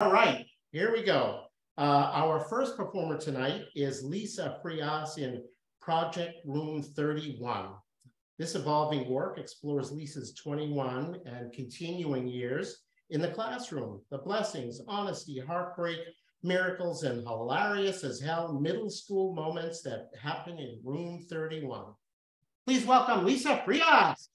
All right, here we go. Our first performer tonight is Lisa Frias in Project Room 31. This evolving work explores Lisa's 21 and continuing years in the classroom, the blessings, honesty, heartbreak, miracles, and hilarious as hell middle school moments that happen in Room 31. Please welcome Lisa Frias.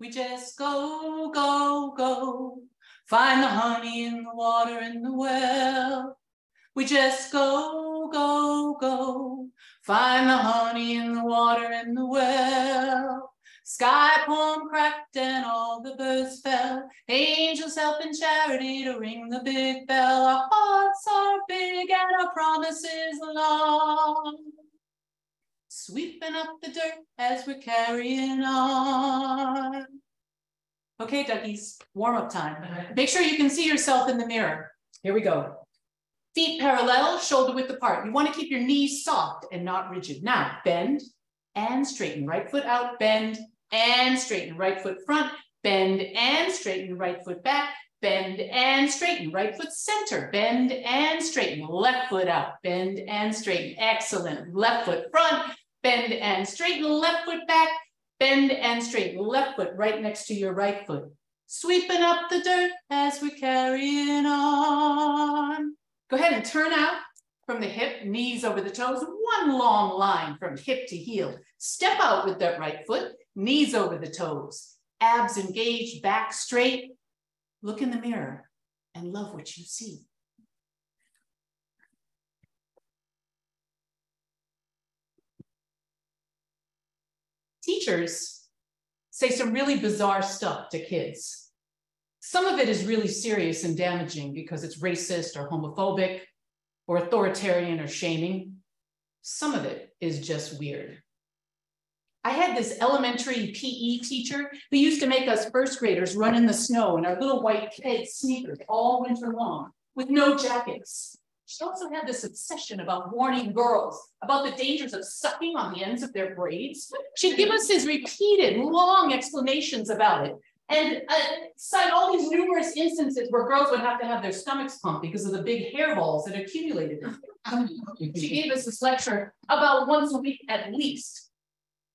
We just go, go, go, find the honey in the water in the well. We just go, go, go, find the honey in the water in the well. Sky palm cracked and all the birds fell. Angels help in charity to ring the big bell. Our hearts are big and our promises long. Sweeping up the dirt as we're carrying on. Okay, Duckies, warm-up time. Right. Make sure you can see yourself in the mirror. Here we go. Feet parallel, shoulder width apart. You want to keep your knees soft and not rigid. Now, bend and straighten. Right foot out, bend and straighten. Right foot front, bend and straighten. Right foot back, bend and straighten. Right foot center, bend and straighten. Left foot out, bend and straighten. Excellent. Left foot front, bend and straighten. Left foot back, bend and straighten. Left foot right next to your right foot. Sweeping up the dirt as we're carrying on. Go ahead and turn out from the hip, knees over the toes. One long line from hip to heel. Step out with that right foot, knees over the toes. Abs engaged, back straight. Look in the mirror and love what you see. Teachers say some really bizarre stuff to kids. Some of it is really serious and damaging because it's racist or homophobic or authoritarian or shaming. Some of it is just weird. I had this elementary PE teacher who used to make us first graders run in the snow in our little white kid sneakers all winter long with no jackets. She also had this obsession about warning girls about the dangers of sucking on the ends of their braids. She'd give us these repeated long explanations about it and cite all these numerous instances where girls would have to have their stomachs pumped because of the big hairballs that accumulated. She gave us this lecture about once a week at least.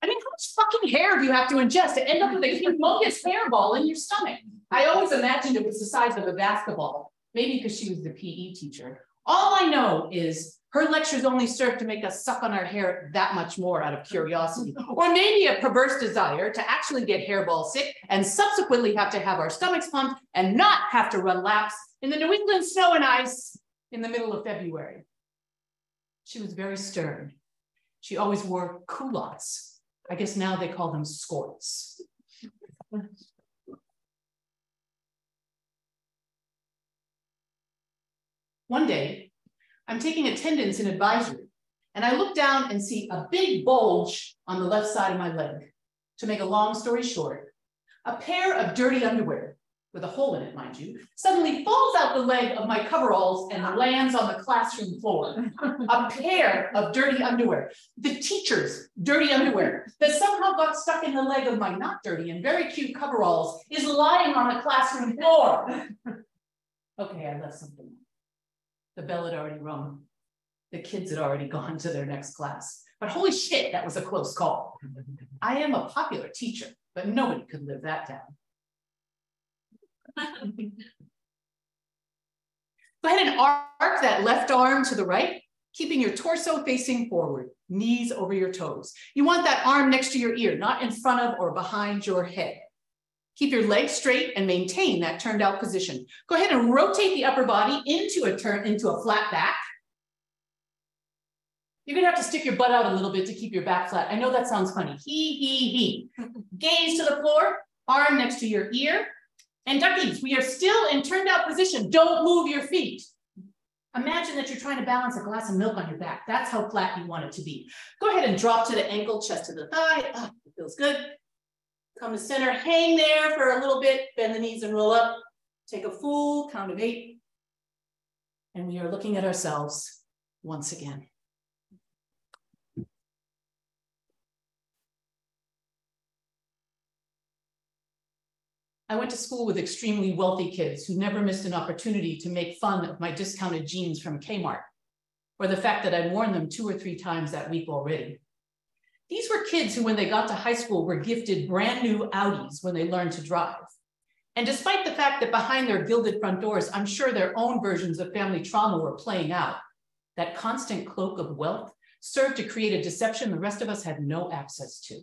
I mean, how much fucking hair do you have to ingest to end up with a humongous hairball in your stomach? I always imagined it was the size of a basketball, maybe because she was the PE teacher. All I know is her lectures only served to make us suck on our hair that much more out of curiosity, or maybe a perverse desire to actually get hairball sick and subsequently have to have our stomachs pumped and not have to run laps in the New England snow and ice in the middle of February. She was very stern. She always wore culottes. I guess now they call them skorts. One day, I'm taking attendance in advisory, and I look down and see a big bulge on the left side of my leg. To make a long story short, a pair of dirty underwear, with a hole in it, mind you, suddenly falls out the leg of my coveralls and lands on the classroom floor. A pair of dirty underwear, the teacher's dirty underwear, that somehow got stuck in the leg of my not dirty and very cute coveralls, is lying on the classroom floor. Okay, I left something. The bell had already rung. The kids had already gone to their next class. But holy shit, that was a close call. I am a popular teacher, but nobody could live that down. Go ahead and arc that left arm to the right, keeping your torso facing forward, knees over your toes. You want that arm next to your ear, not in front of or behind your head. Keep your legs straight and maintain that turned out position. Go ahead and rotate the upper body into a flat back. You're gonna have to stick your butt out a little bit to keep your back flat. I know that sounds funny. He. Gaze to the floor, arm next to your ear. And Duckies, we are still in turned out position. Don't move your feet. Imagine that you're trying to balance a glass of milk on your back. That's how flat you want it to be. Go ahead and drop to the ankle, chest to the thigh. Oh, it feels good. Come to center, hang there for a little bit, bend the knees and roll up. Take a full count of 8. and we are looking at ourselves once again. I went to school with extremely wealthy kids who never missed an opportunity to make fun of my discounted jeans from Kmart, or the fact that I'd worn them 2 or 3 times that week already. These were kids who, when they got to high school, were gifted brand new Audis when they learned to drive. And despite the fact that behind their gilded front doors, I'm sure their own versions of family trauma were playing out, that constant cloak of wealth served to create a deception the rest of us had no access to.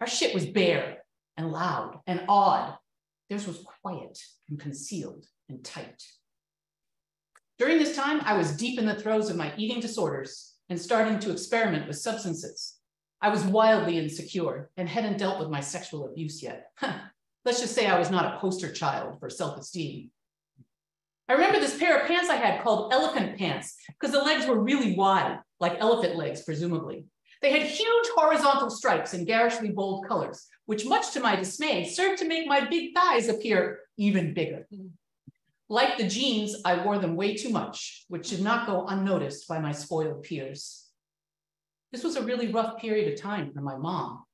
Our shit was bare and loud and odd. Theirs was quiet and concealed and tight. During this time, I was deep in the throes of my eating disorders and starting to experiment with substances. I was wildly insecure and hadn't dealt with my sexual abuse yet. Let's just say I was not a poster child for self-esteem. I remember this pair of pants I had called elephant pants because the legs were really wide, like elephant legs, presumably. They had huge horizontal stripes in garishly bold colors, which, much to my dismay, served to make my big thighs appear even bigger. Like the jeans, I wore them way too much, which did not go unnoticed by my spoiled peers. This was a really rough period of time for my mom.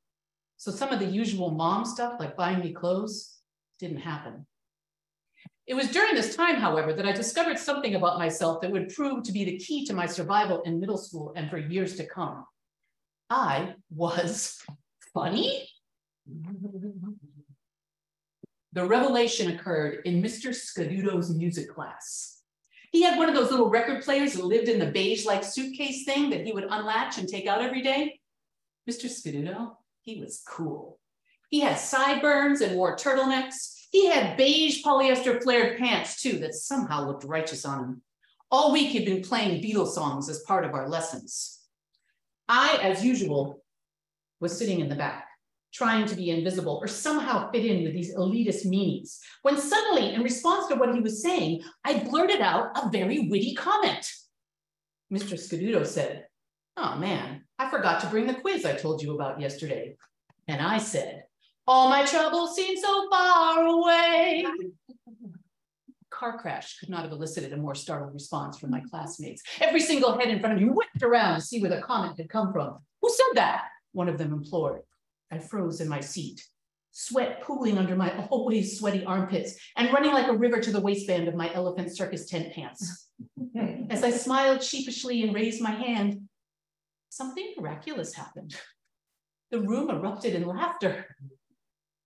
So some of the usual mom stuff, like buying me clothes, didn't happen. It was during this time, however, that I discovered something about myself that would prove to be the key to my survival in middle school and for years to come. I was funny. The revelation occurred in Mr. Scaduto's music class. He had one of those little record players that lived in the beige-like suitcase thing that he would unlatch and take out every day. Mr. Scaduto, he was cool. He had sideburns and wore turtlenecks. He had beige polyester flared pants too that somehow looked righteous on him. All week he'd been playing Beatles songs as part of our lessons. I, as usual, was sitting in the back, trying to be invisible or somehow fit in with these elitist meanies, when suddenly, in response to what he was saying, I blurted out a very witty comment. Mr. Scaduto said, "Oh man, I forgot to bring the quiz I told you about yesterday." And I said, "All my troubles seem so far away." Car crash could not have elicited a more startled response from my classmates. Every single head in front of me whipped around to see where the comment had come from. "Who said that?" one of them implored. I froze in my seat, sweat pooling under my always sweaty armpits and running like a river to the waistband of my elephant circus tent pants. As I smiled sheepishly and raised my hand, something miraculous happened. The room erupted in laughter.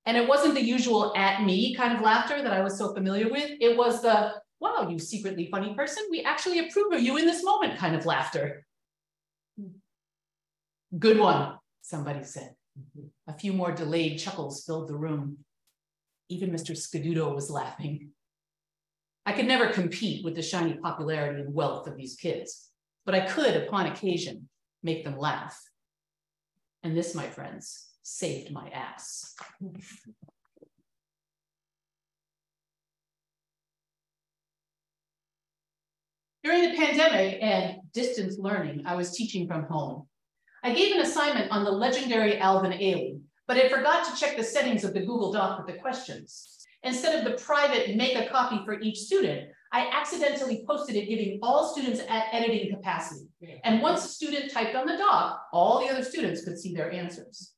And it wasn't the usual at me kind of laughter that I was so familiar with. It was the, "Wow, you secretly funny person. We actually approve of you in this moment" kind of laughter. "Good one," somebody said. A few more delayed chuckles filled the room. Even Mr. Scaduto was laughing. I could never compete with the shiny popularity and wealth of these kids, but I could, upon occasion, make them laugh. And this, my friends, saved my ass. During the pandemic and distance learning, I was teaching from home. I gave an assignment on the legendary Alvin Ailey, but I forgot to check the settings of the Google Doc with the questions. Instead of the private make a copy for each student, I accidentally posted it giving all students editing capacity. And once a student typed on the doc, all the other students could see their answers.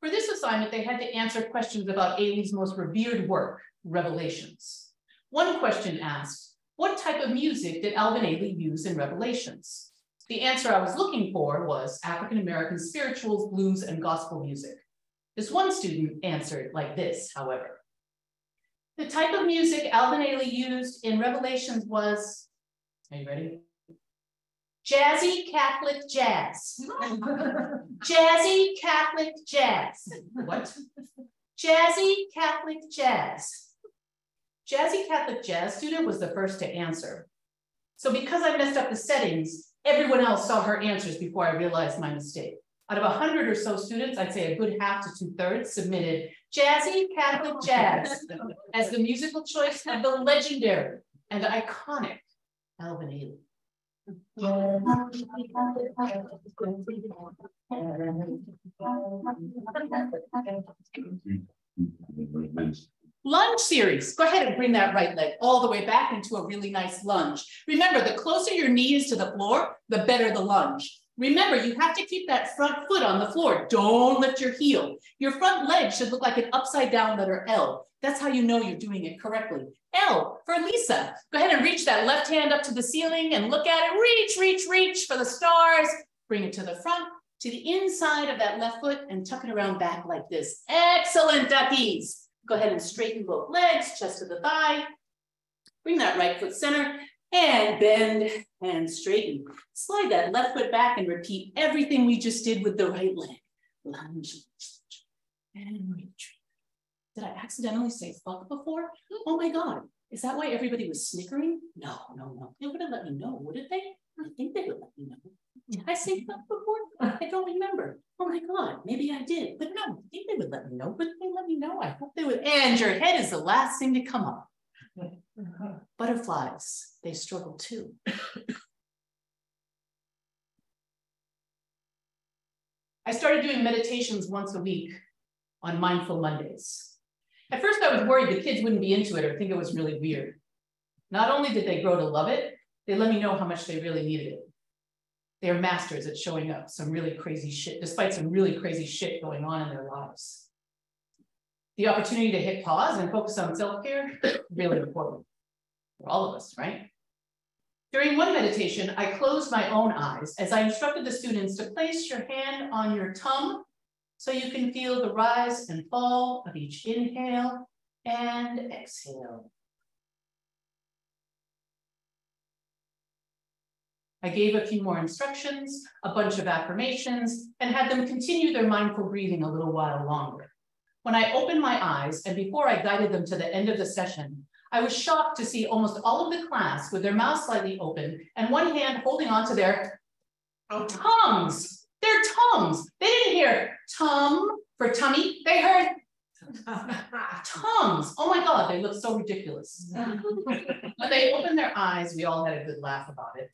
For this assignment, they had to answer questions about Ailey's most revered work, Revelations. One question asked, what type of music did Alvin Ailey use in Revelations? The answer I was looking for was African-American spirituals, blues, and gospel music. This one student answered like this, however. The type of music Alvin Ailey used in Revelations was, are you ready? Jazzy Catholic jazz. Jazzy Catholic jazz. What? Jazzy Catholic jazz. Jazzy Catholic jazz student was the first to answer. So because I messed up the settings, everyone else saw her answers before I realized my mistake. Out of 100 or so students, I'd say a good half to 2/3 submitted Jazzy Catholic jazz as the musical choice of the legendary and iconic Alvin Ailey. Lunge series, go ahead and bring that right leg all the way back into a really nice lunge. Remember, the closer your knee is to the floor, the better the lunge. Remember, you have to keep that front foot on the floor. Don't lift your heel. Your front leg should look like an upside down letter L. That's how you know you're doing it correctly. L for Lisa. Go ahead and reach that left hand up to the ceiling and look at it. Reach, reach, reach for the stars. Bring it to the front, to the inside of that left foot, and tuck it around back like this. Excellent, duckies. Go ahead and straighten both legs, chest to the thigh. Bring that right foot center. And bend and straighten. Slide that left foot back and repeat everything we just did with the right leg. Lunge, and reach. Did I accidentally say fuck before? Oh my God. Is that why everybody was snickering? No, no, no. They would have let me know, wouldn't they? I think they would let me know. Did I say fuck before? I don't remember. Oh my God. Maybe I did. But no, I think they would let me know. Wouldn't they let me know? I hope they would. And your head is the last thing to come up. Butterflies, they struggle too. I started doing meditations once a week on Mindful Mondays. At first I was worried the kids wouldn't be into it or think it was really weird. Not only did they grow to love it, they let me know how much they really needed it. They're masters at showing up some really crazy shit, despite some really crazy shit going on in their lives. The opportunity to hit pause and focus on self-care, really important for all of us, right? During one meditation, I closed my own eyes as I instructed the students to place your hand on your tongue so you can feel the rise and fall of each inhale and exhale. I gave a few more instructions, a bunch of affirmations, and had them continue their mindful breathing a little while longer. When I opened my eyes and before I guided them to the end of the session, I was shocked to see almost all of the class with their mouth slightly open and one hand holding onto their tongues. Their tongues. They didn't hear tum for tummy. They heard tongues. Oh my God, they looked so ridiculous. When they opened their eyes, we all had a good laugh about it.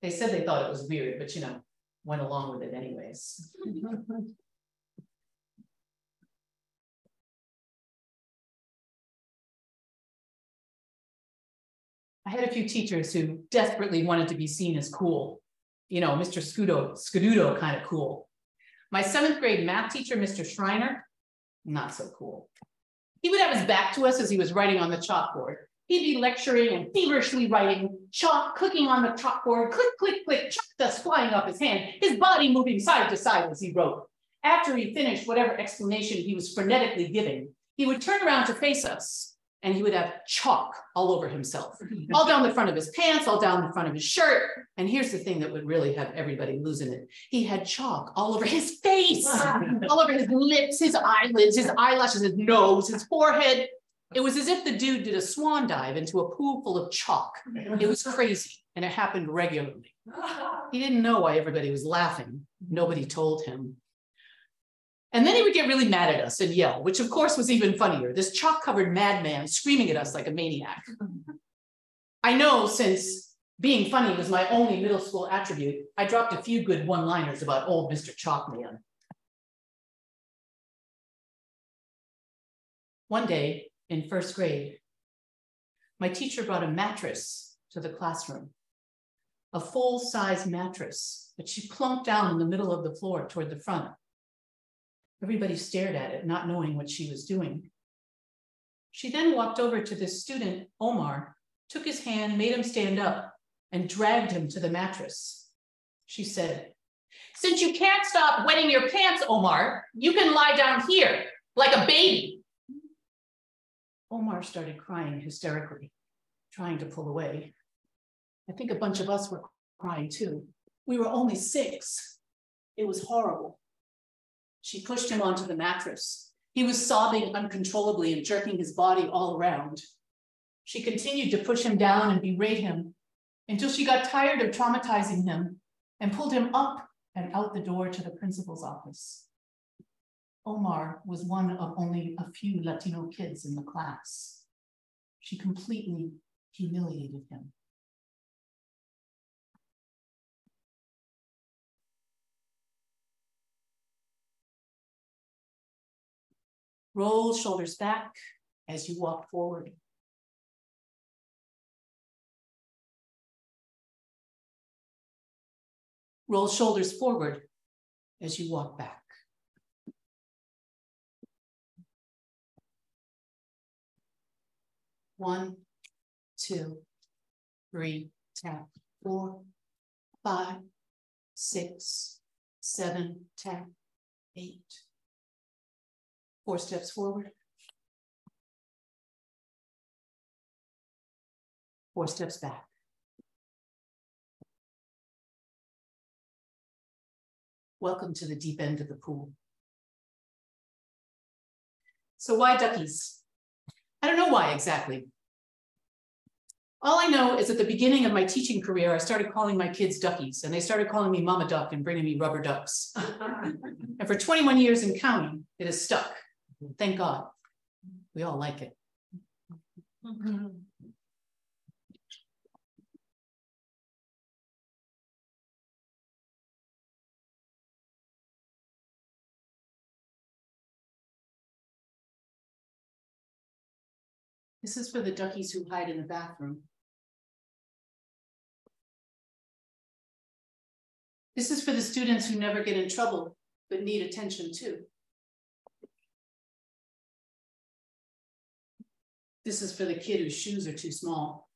They said they thought it was weird, but you know, went along with it anyways. I had a few teachers who desperately wanted to be seen as cool. You know, Mr. Scaduto kind of cool. My 7th grade math teacher, Mr. Schreiner, not so cool. He would have his back to us as he was writing on the chalkboard. He'd be lecturing and feverishly writing, chalk clicking on the chalkboard, click, click, click, chalk dust flying off his hand, his body moving side to side as he wrote. After he finished whatever explanation he was frenetically giving, he would turn around to face us. And he would have chalk all over himself, all down the front of his pants, all down the front of his shirt. And here's the thing that would really have everybody losing it. He had chalk all over his face, all over his lips, his eyelids, his eyelashes, his nose, his forehead. It was as if the dude did a swan dive into a pool full of chalk. It was crazy, and it happened regularly. He didn't know why everybody was laughing. Nobody told him. And then he would get really mad at us and yell, which of course was even funnier. This chalk-covered madman screaming at us like a maniac. I know, since being funny was my only middle school attribute, I dropped a few good one-liners about old Mr. Chalkman. One day in 1st grade, my teacher brought a mattress to the classroom, a full-size mattress that she plunked down in the middle of the floor toward the front. Everybody stared at it, not knowing what she was doing. She then walked over to this student, Omar, took his hand, made him stand up, and dragged him to the mattress. She said, "Since you can't stop wetting your pants, Omar, you can lie down here like a baby." Omar started crying hysterically, trying to pull away. I think a bunch of us were crying too. We were only 6. It was horrible. She pushed him onto the mattress. He was sobbing uncontrollably and jerking his body all around. She continued to push him down and berate him until she got tired of traumatizing him and pulled him up and out the door to the principal's office. Omar was one of only a few Latino kids in the class. She completely humiliated him. Roll shoulders back, as you walk forward. Roll shoulders forward as you walk back. One, two, three, tap. 4, 5, 6, 7, tap. 8. 4 steps forward. 4 steps back. Welcome to the deep end of the pool. So why duckies? I don't know why exactly. All I know is at the beginning of my teaching career, I started calling my kids duckies, and they started calling me Mama Duck and bringing me rubber ducks. And for 21 years and counting, it has stuck. Thank God. We all like it. This is for the duckies who hide in the bathroom. This is for the students who never get in trouble, but need attention too. This is for the kid whose shoes are too small.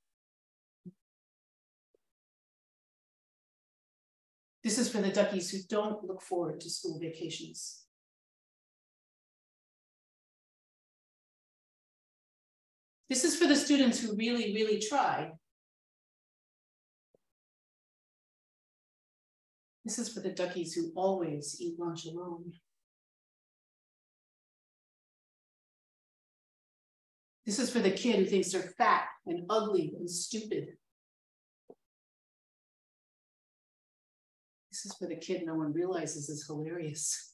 This is for the duckies who don't look forward to school vacations. This is for the students who really, really try. This is for the duckies who always eat lunch alone. This is for the kid who thinks they're fat and ugly and stupid. This is for the kid no one realizes is hilarious.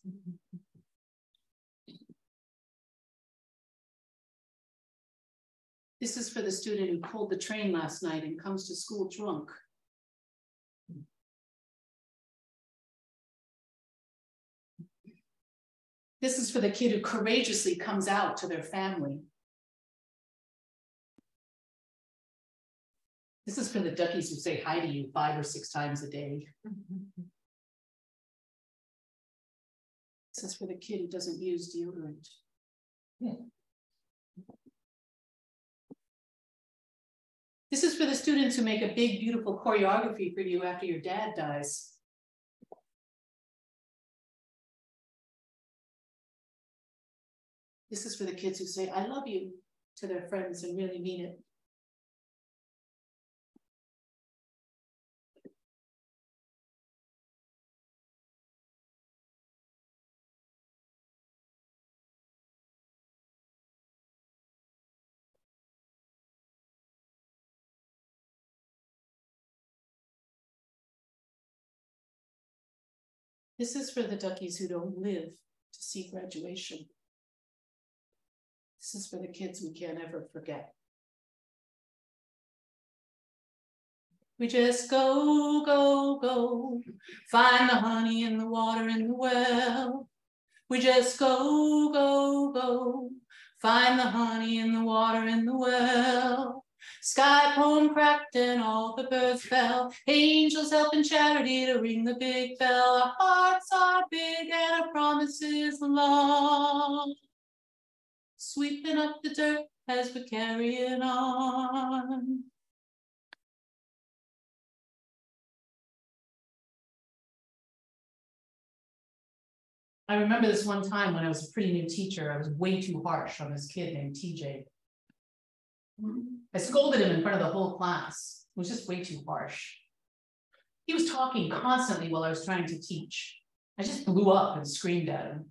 This is for the student who pulled the train last night and comes to school drunk. This is for the kid who courageously comes out to their family. This is for the duckies who say hi to you 5 or 6 times a day. This is for the kid who doesn't use deodorant. Yeah. This is for the students who make a big, beautiful choreography for you after your dad dies. This is for the kids who say, I love you to their friends and really mean it. This is for the duckies who don't live to see graduation. This is for the kids we can't ever forget. We just go, go, go, find the honey in the water in the well. We just go, go, go, find the honey in the water in the well. Sky poem cracked and all the birds fell. Angels helping charity to ring the big bell. Our hearts are big and our promises long. Sweeping up the dirt as we're carrying on. I remember this one time when I was a pretty new teacher. I was way too harsh on this kid named TJ. I scolded him in front of the whole class. It was just way too harsh. He was talking constantly while I was trying to teach. I just blew up and screamed at him.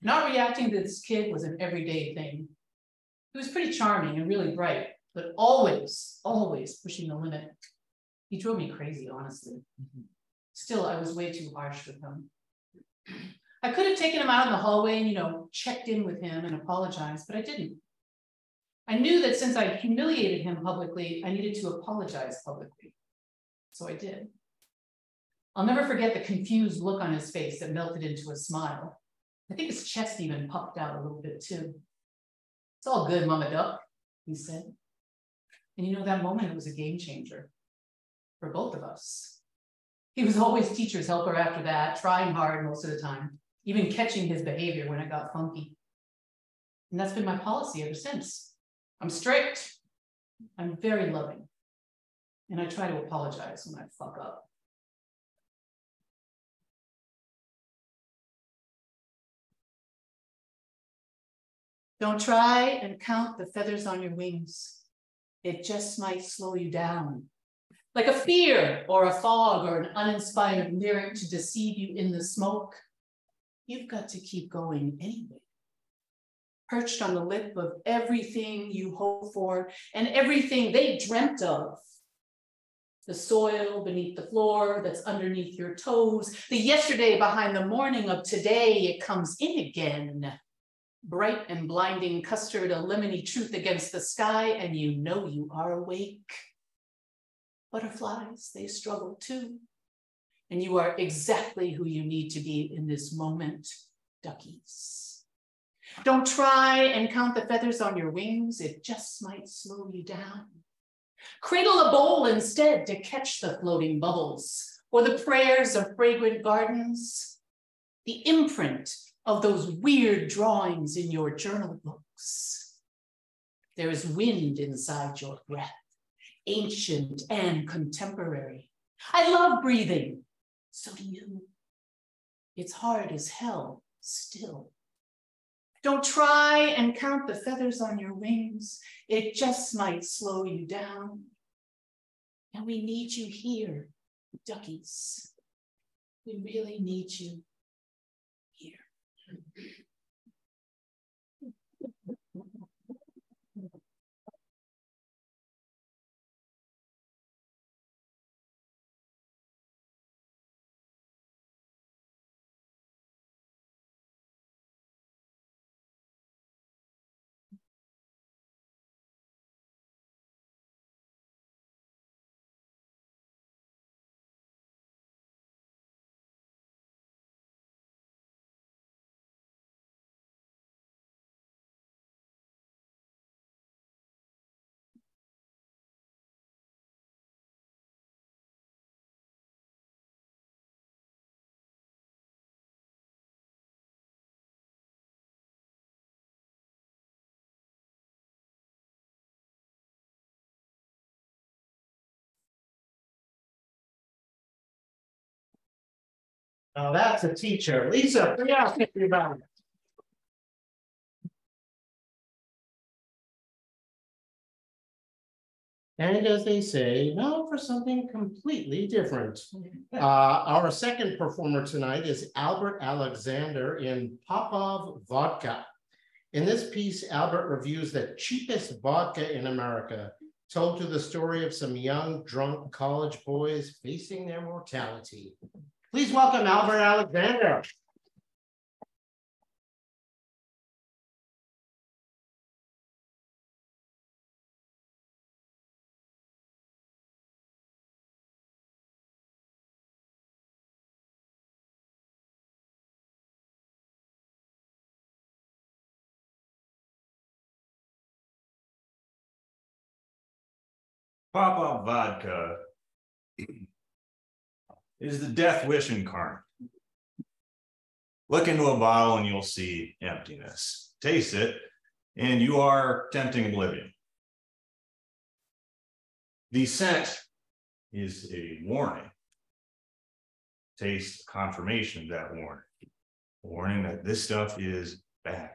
Not reacting to this kid was an everyday thing. He was pretty charming and really bright, but always, always pushing the limit. He drove me crazy, honestly. Still, I was way too harsh with him. I could have taken him out in the hallway and, checked in with him and apologized, but I didn't. I knew that since I humiliated him publicly, I needed to apologize publicly. So I did. I'll never forget the confused look on his face that melted into a smile. I think his chest even puffed out a little bit too. It's all good, Mama Duck, he said. And you know, that moment, it was a game changer for both of us. He was always teacher's helper after that, trying hard most of the time, even catching his behavior when it got funky. And that's been my policy ever since. I'm strict, I'm very loving, and I try to apologize when I fuck up. Don't try and count the feathers on your wings. It just might slow you down. Like a fear or a fog or an uninspired lyric to deceive you in the smoke, you've got to keep going anyway. Perched on the lip of everything you hope for and everything they dreamt of. The soil beneath the floor that's underneath your toes, the yesterday behind the morning of today, it comes in again. Bright and blinding custard, a lemony truth against the sky, and you know you are awake. Butterflies, they struggle too. And you are exactly who you need to be in this moment, duckies. Don't try and count the feathers on your wings. It just might slow you down. Cradle a bowl instead to catch the floating bubbles or the prayers of fragrant gardens, the imprint of those weird drawings in your journal books. There is wind inside your breath, ancient and contemporary. I love breathing, so do you. It's hard as hell still. Don't try and count the feathers on your wings. It just might slow you down. And we need you here, duckies. We really need you. Now that's a teacher. Lisa Frias, everybody. And as they say, now for something completely different. Our second performer tonight is Albert Alexander in Popov Vodka. In this piece, Albert reviews the cheapest vodka in America, told to the story of some young, drunk college boys facing their mortality. Please welcome Albert Alexander. Popov Vodka is the death wish incarnate. Look into a bottle and you'll see emptiness. Taste it, and you are tempting oblivion. The scent is a warning. Taste confirmation of that warning. A warning that this stuff is bad.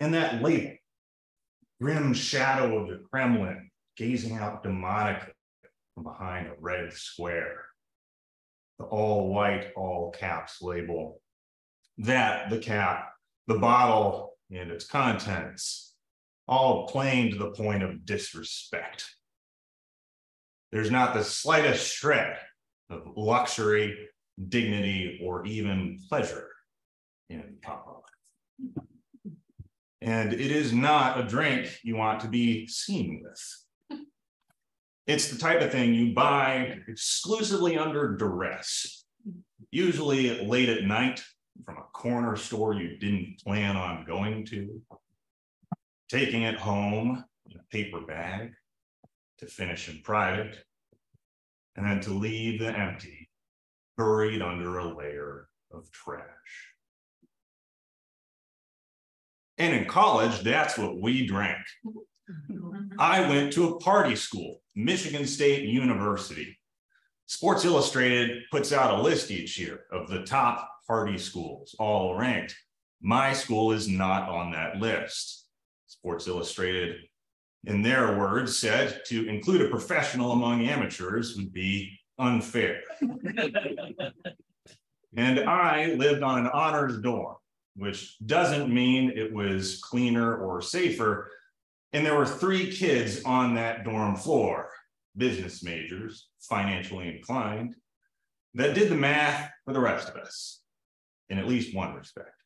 And that label, grim shadow of the Kremlin, gazing out demonically behind a red square, the all white, all caps label, that the cap, the bottle, and its contents all plain to the point of disrespect. There's not the slightest shred of luxury, dignity, or even pleasure in Popov. And it is not a drink you want to be seen with. It's the type of thing you buy exclusively under duress, usually late at night from a corner store you didn't plan on going to, taking it home in a paper bag to finish in private, and then to leave the empty, buried under a layer of trash. And in college, that's what we drank. I went to a party school, Michigan State University. Sports Illustrated puts out a list each year of the top party schools, all ranked. My school is not on that list. Sports Illustrated, in their words, said to include a professional among amateurs would be unfair. And I lived on an honors dorm, which doesn't mean it was cleaner or safer. And there were three kids on that dorm floor, business majors, financially inclined, that did the math for the rest of us, in at least one respect.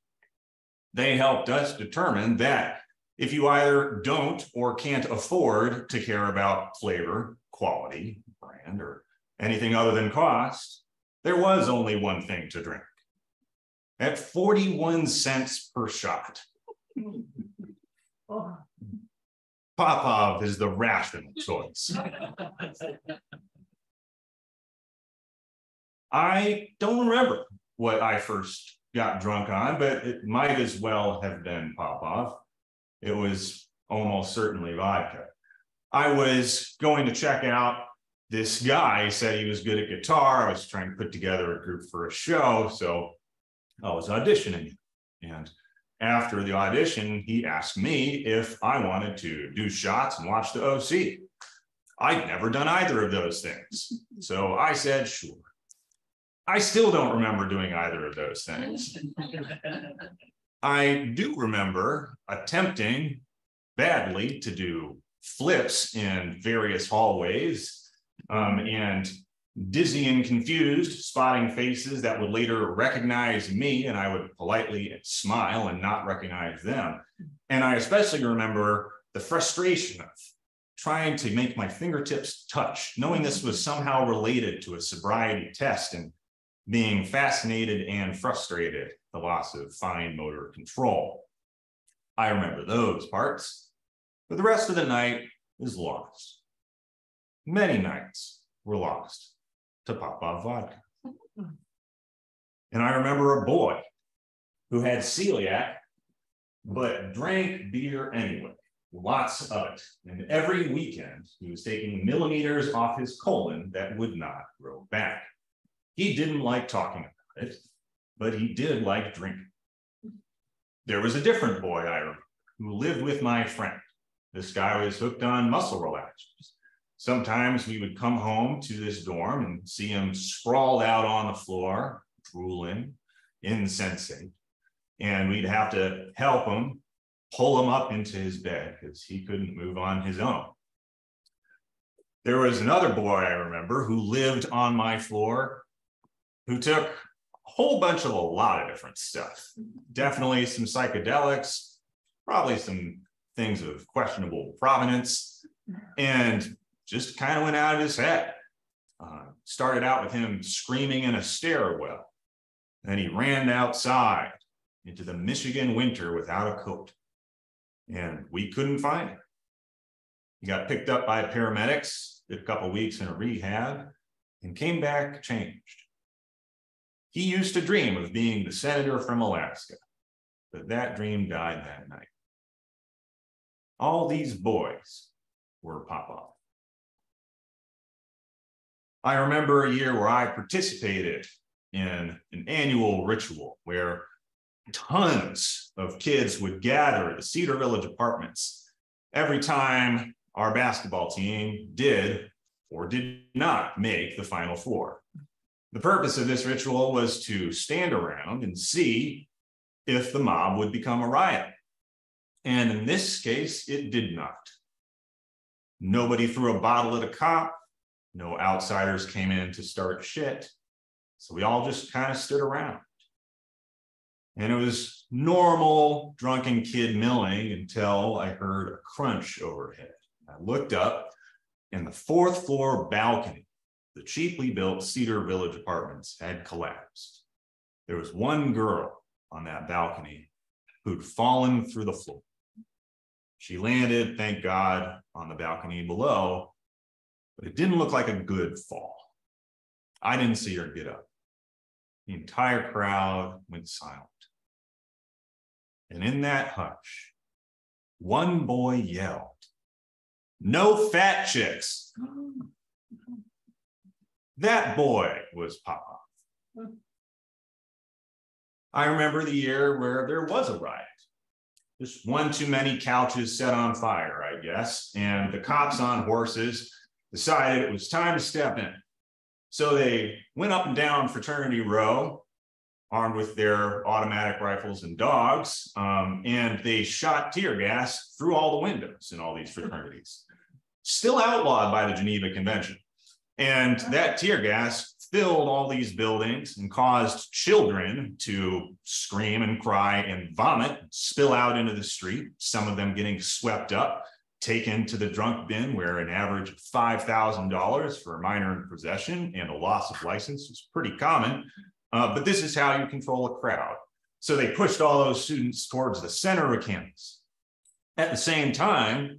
They helped us determine that if you either don't or can't afford to care about flavor, quality, brand, or anything other than cost, there was only one thing to drink. At 41 cents per shot. Popov is the rational choice. I don't remember what I first got drunk on, but it might as well have been Popov. It was almost certainly vodka. I was going to check out this guy. He said he was good at guitar. I was trying to put together a group for a show, so I was auditioning. And after the audition, he asked me if I wanted to do shots and watch the OC. I'd never done either of those things. So I said, sure. I still don't remember doing either of those things. I do remember attempting badly to do flips in various hallways and dizzy and confused, spotting faces that would later recognize me, and I would politely smile and not recognize them. And I especially remember the frustration of trying to make my fingertips touch, knowing this was somehow related to a sobriety test, and being fascinated and frustrated, the loss of fine motor control. I remember those parts, but the rest of the night is lost. Many nights were lost to Popov vodka. And I remember a boy who had celiac, but drank beer anyway, lots of it. And every weekend, he was taking millimeters off his colon that would not grow back. He didn't like talking about it, but he did like drinking. There was a different boy I remember who lived with my friend. This guy was hooked on muscle relaxers. Sometimes we would come home to this dorm and see him sprawled out on the floor, drooling, insensate. And we'd have to help him, pull him up into his bed because he couldn't move on his own. There was another boy I remember who lived on my floor, who took a whole bunch of a lot of different stuff. Definitely some psychedelics, probably some things of questionable provenance, and just kind of went out of his head. Started out with him screaming in a stairwell. Then he ran outside into the Michigan winter without a coat, and we couldn't find him. He got picked up by paramedics, did a couple of weeks in a rehab, and came back changed. He used to dream of being the senator from Alaska, but that dream died that night. All these boys were Popov. I remember a year where I participated in an annual ritual where tons of kids would gather at the Cedar Village apartments every time our basketball team did or did not make the Final Four. The purpose of this ritual was to stand around and see if the mob would become a riot. And in this case, it did not. Nobody threw a bottle at a cop. No outsiders came in to start shit. So we all just kind of stood around. And it was normal drunken kid milling until I heard a crunch overhead. I looked up, and the fourth floor balcony, the cheaply built Cedar Village apartments, had collapsed. There was one girl on that balcony who'd fallen through the floor. She landed, thank God, on the balcony below, but it didn't look like a good fall. I didn't see her get up. The entire crowd went silent. And in that hush, one boy yelled, "No fat chicks." That boy was Popov. I remember the year where there was a riot. Just one too many couches set on fire, I guess, and the cops on horses decided it was time to step in. So they went up and down Fraternity Row, armed with their automatic rifles and dogs, and they shot tear gas through all the windows in all these fraternities, still outlawed by the Geneva Convention. And that tear gas filled all these buildings and caused children to scream and cry and vomit, spill out into the street, some of them getting swept up, taken to the drunk bin, where an average of $5,000 for a minor in possession and a loss of license is pretty common. But this is how you control a crowd. So they pushed all those students towards the center of campus. At the same time,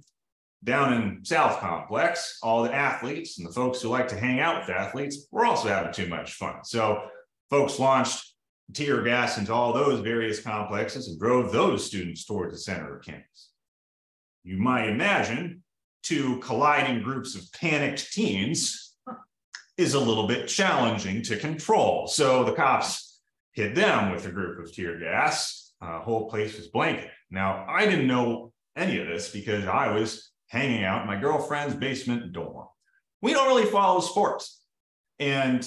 down in South Complex, all the athletes and the folks who like to hang out with athletes were also having too much fun. So folks launched tear gas into all those various complexes and drove those students towards the center of campus. You might imagine two colliding groups of panicked teens is a little bit challenging to control. So the cops hit them with a group of tear gas. The whole place was blanketed. Now, I didn't know any of this because I was hanging out in my girlfriend's basement dorm. We don't really follow sports. And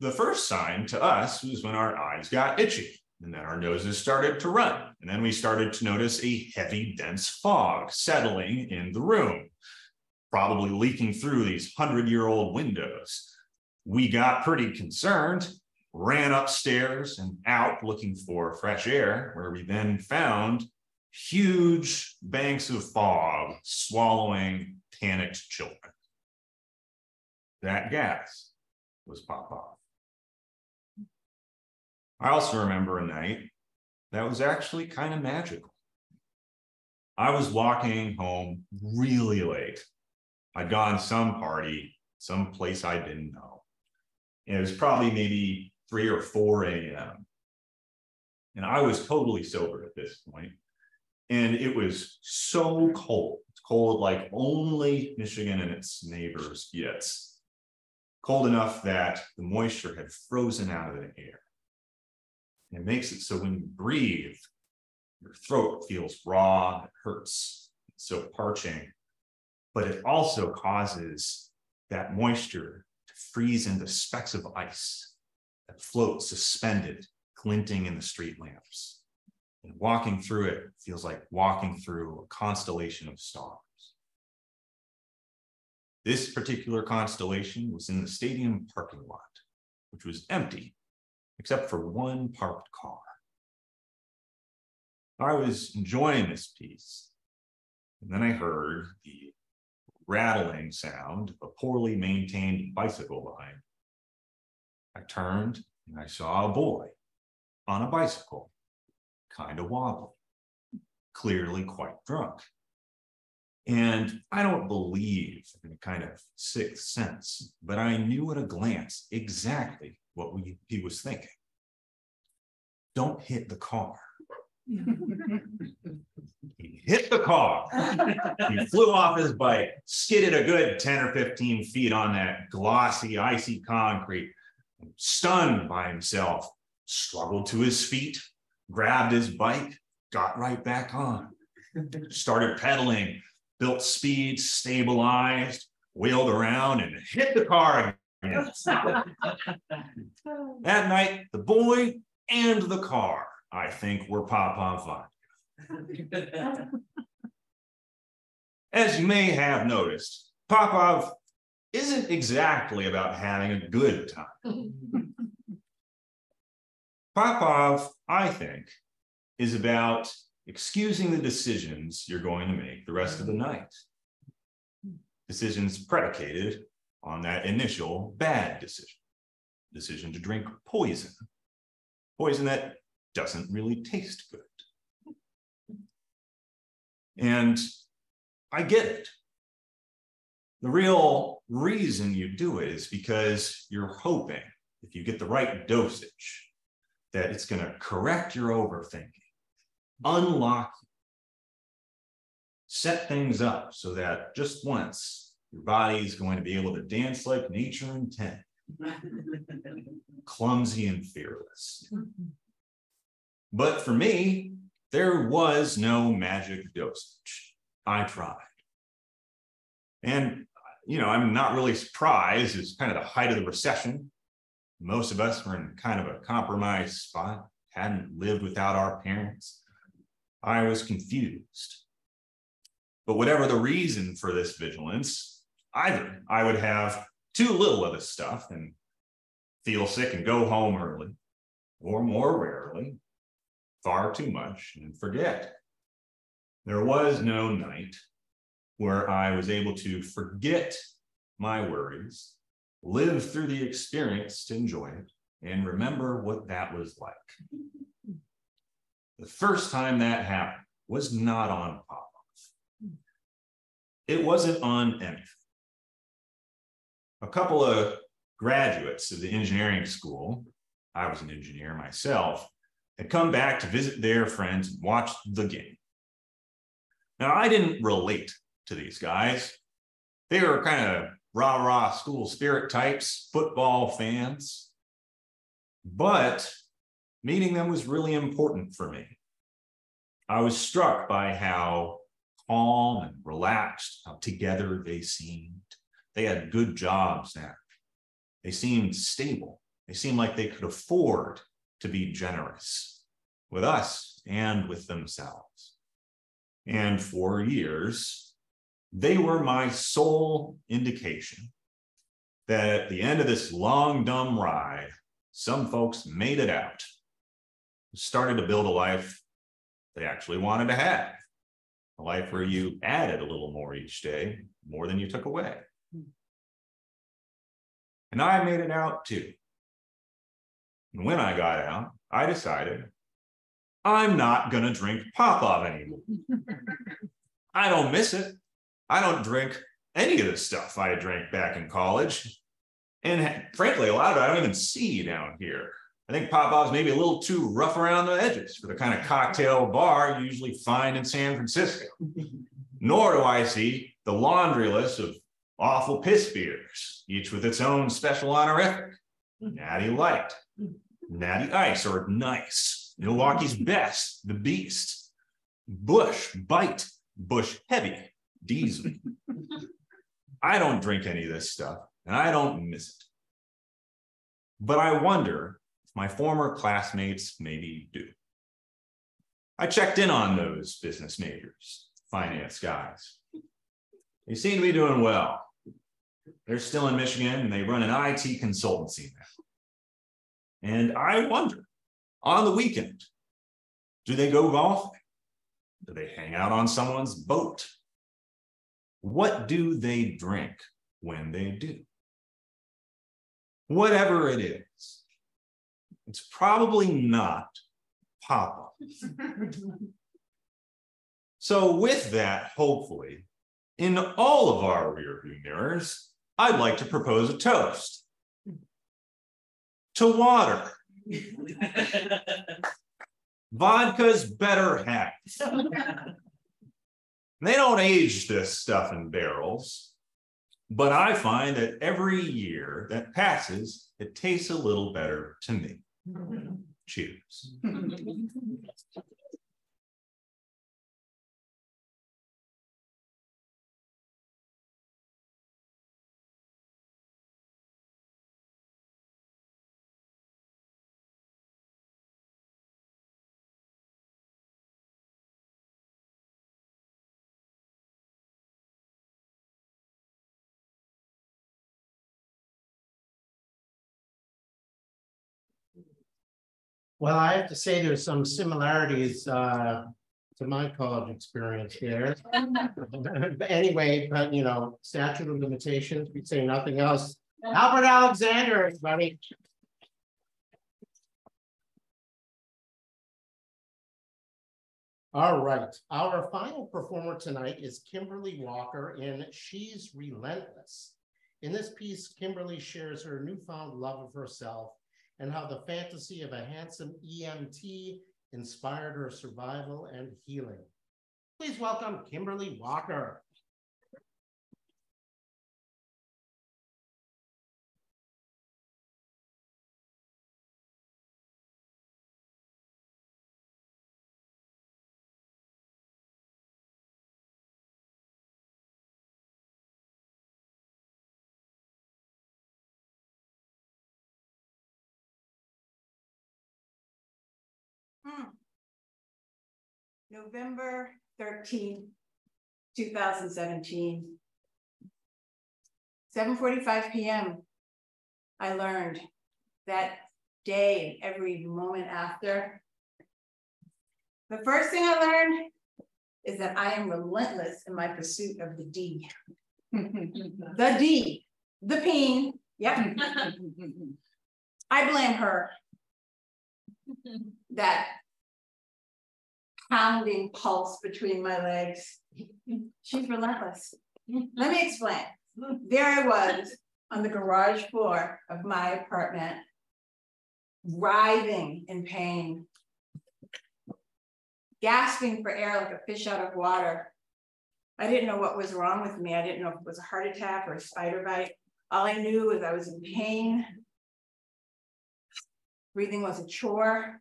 the first sign to us was when our eyes got itchy, and then our noses started to run. And then we started to notice a heavy, dense fog settling in the room, probably leaking through these 100-year-old windows. We got pretty concerned, ran upstairs and out looking for fresh air, where we then found huge banks of fog swallowing panicked children. That gas was Popov. I also remember a night that was actually kind of magical. I was walking home really late. I'd gone to some party, some place I didn't know. And it was probably maybe 3 or 4 a.m. And I was totally sober at this point. And it was so cold, cold like only Michigan and its neighbors gets. Cold enough that the moisture had frozen out of the air. And it makes it so when you breathe, your throat feels raw, it hurts, it's so parching. But it also causes that moisture to freeze into specks of ice that float suspended, glinting in the street lamps. And walking through it feels like walking through a constellation of stars. This particular constellation was in the stadium parking lot, which was empty, except for one parked car. I was enjoying this piece, and then I heard the rattling sound of a poorly maintained bicycle line. I turned and I saw a boy on a bicycle, kind of wobbly, clearly quite drunk. And I don't believe in a kind of sixth sense, but I knew at a glance exactly what he was thinking. Don't hit the car. He hit the car. He flew off his bike, skidded a good 10 or 15 feet on that glossy, icy concrete, stunned by himself, struggled to his feet, grabbed his bike, got right back on, started pedaling, built speed, stabilized, wheeled around and hit the car again. That night, the boy and the car, I think, were Popov Vodka. As you may have noticed, Popov isn't exactly about having a good time. Popov, I think, is about excusing the decisions you're going to make the rest of the night. Decisions predicated on that initial bad decision. Decision to drink poison. Poison that doesn't really taste good. And I get it. The real reason you do it is because you're hoping, if you get the right dosage, that it's going to correct your overthinking, unlock you, set things up so that just once your body is going to be able to dance like nature intended, clumsy and fearless. But for me, there was no magic dosage. I tried. And, you know, I'm not really surprised. It's kind of the height of the recession. Most of us were in kind of a compromised spot, hadn't lived without our parents. I was confused. But whatever the reason for this vigilance, either I would have too little of this stuff and feel sick and go home early, or more rarely, far too much and forget. There was no night where I was able to forget my worries, live through the experience to enjoy it, and remember what that was like. The first time that happened was not on Popov. It wasn't on anything. A couple of graduates of the engineering school, I was an engineer myself, had come back to visit their friends and watch the game. Now, I didn't relate to these guys. They were kind of rah-rah school spirit types, football fans. But meeting them was really important for me. I was struck by how calm and relaxed, how together they seemed. They had good jobs now. They seemed stable. They seemed like they could afford to be generous with us and with themselves. And for years, they were my sole indication that at the end of this long, dumb ride, some folks made it out, started to build a life they actually wanted to have, a life where you added a little more each day, more than you took away. And I made it out too. And when I got out, I decided, I'm not going to drink Popov anymore. I don't miss it. I don't drink any of the stuff I drank back in college. And frankly, a lot of it I don't even see down here. I think Popov's maybe a little too rough around the edges for the kind of cocktail bar you usually find in San Francisco. Nor do I see the laundry list of awful piss beers, each with its own special honorific. Natty Light, Natty Ice, or Nice, Milwaukee's Best, The Beast, Bush, Bite, Bush Heavy, Diesel. I don't drink any of this stuff, and I don't miss it. But I wonder if my former classmates maybe do. I checked in on those business majors, finance guys. They seem to be doing well. They're still in Michigan, and they run an IT consultancy now. And I wonder, on the weekend, do they go golfing? Do they hang out on someone's boat? What do they drink when they do? Whatever it is, it's probably not Popov. So with that, hopefully, in all of our rearview mirrors, I'd like to propose a toast. To water. Vodka's better half. They don't age this stuff in barrels, but I find that every year that passes, it tastes a little better to me. Cheers. Well, I have to say there's some similarities to my college experience there. Anyway, but you know, statute of limitations, we'd say nothing else. Albert Alexander, everybody. All right. Our final performer tonight is Kimberlli Walker in She's Relentless. In this piece, Kimberlli shares her newfound love of herself and how the fantasy of a handsome EMT inspired her survival and healing. Please welcome Kimberlli Walker. November 13, 2017, 7:45 p.m. I learned that day and every moment after. The first thing I learned is that I am relentless in my pursuit of the D. The D, the pain, yep. I blame her. That pounding pulse between my legs. She's relentless. Let me explain. There I was on the garage floor of my apartment, writhing in pain, gasping for air like a fish out of water. I didn't know what was wrong with me. I didn't know if it was a heart attack or a spider bite. All I knew was I was in pain. Breathing was a chore.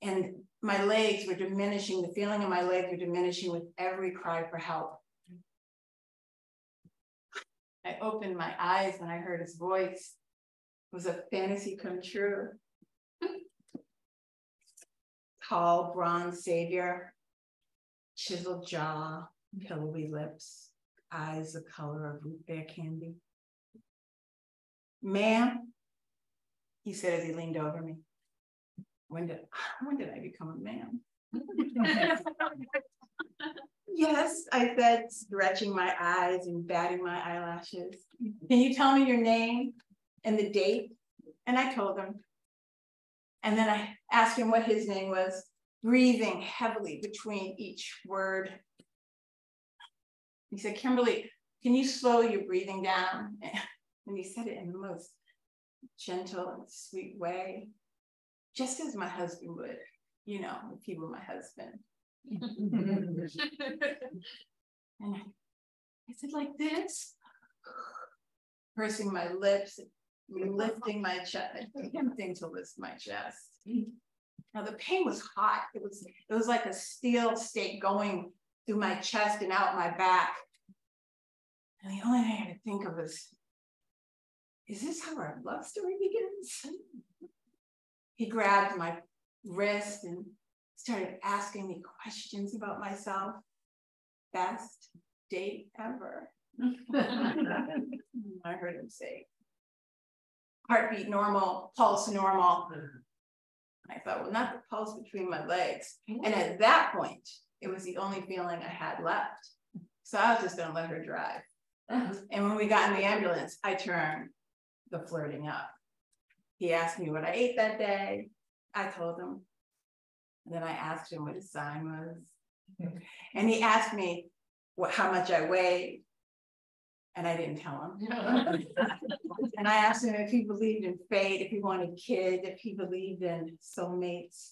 And my legs were diminishing. The feeling in my legs were diminishing with every cry for help. I opened my eyes when I heard his voice. It was a fantasy come true. Tall, bronze savior, chiseled jaw, pillowy lips, eyes the color of root beer candy. "Ma'am," he said as he leaned over me. When did I become a man? "Yes," I said, stretching my eyes and batting my eyelashes. "Can you tell me your name and the date?" And I told him. And then I asked him what his name was, breathing heavily between each word. He said, "Kimberlli, can you slow your breathing down?" And he said it in the most gentle and sweet way. Just as my husband would, you know, if he were my husband. And I said, like this, pursing my lips, lifting my chest, attempting to lift my chest. Now the pain was hot. It was like a steel stake going through my chest and out my back. And the only thing I had to think of was, is this how our love story begins? He grabbed my wrist and started asking me questions about myself. Best date ever. I heard him say, heartbeat normal, pulse normal. I thought, well, not the pulse between my legs. And at that point, it was the only feeling I had left. So I was just gonna let her drive. And when we got in the ambulance, I turned the flirting up. He asked me what I ate that day. I told him. And then I asked him what his sign was. And he asked me how much I weighed. And I didn't tell him. And I asked him if he believed in fate, if he wanted kids, if he believed in soulmates.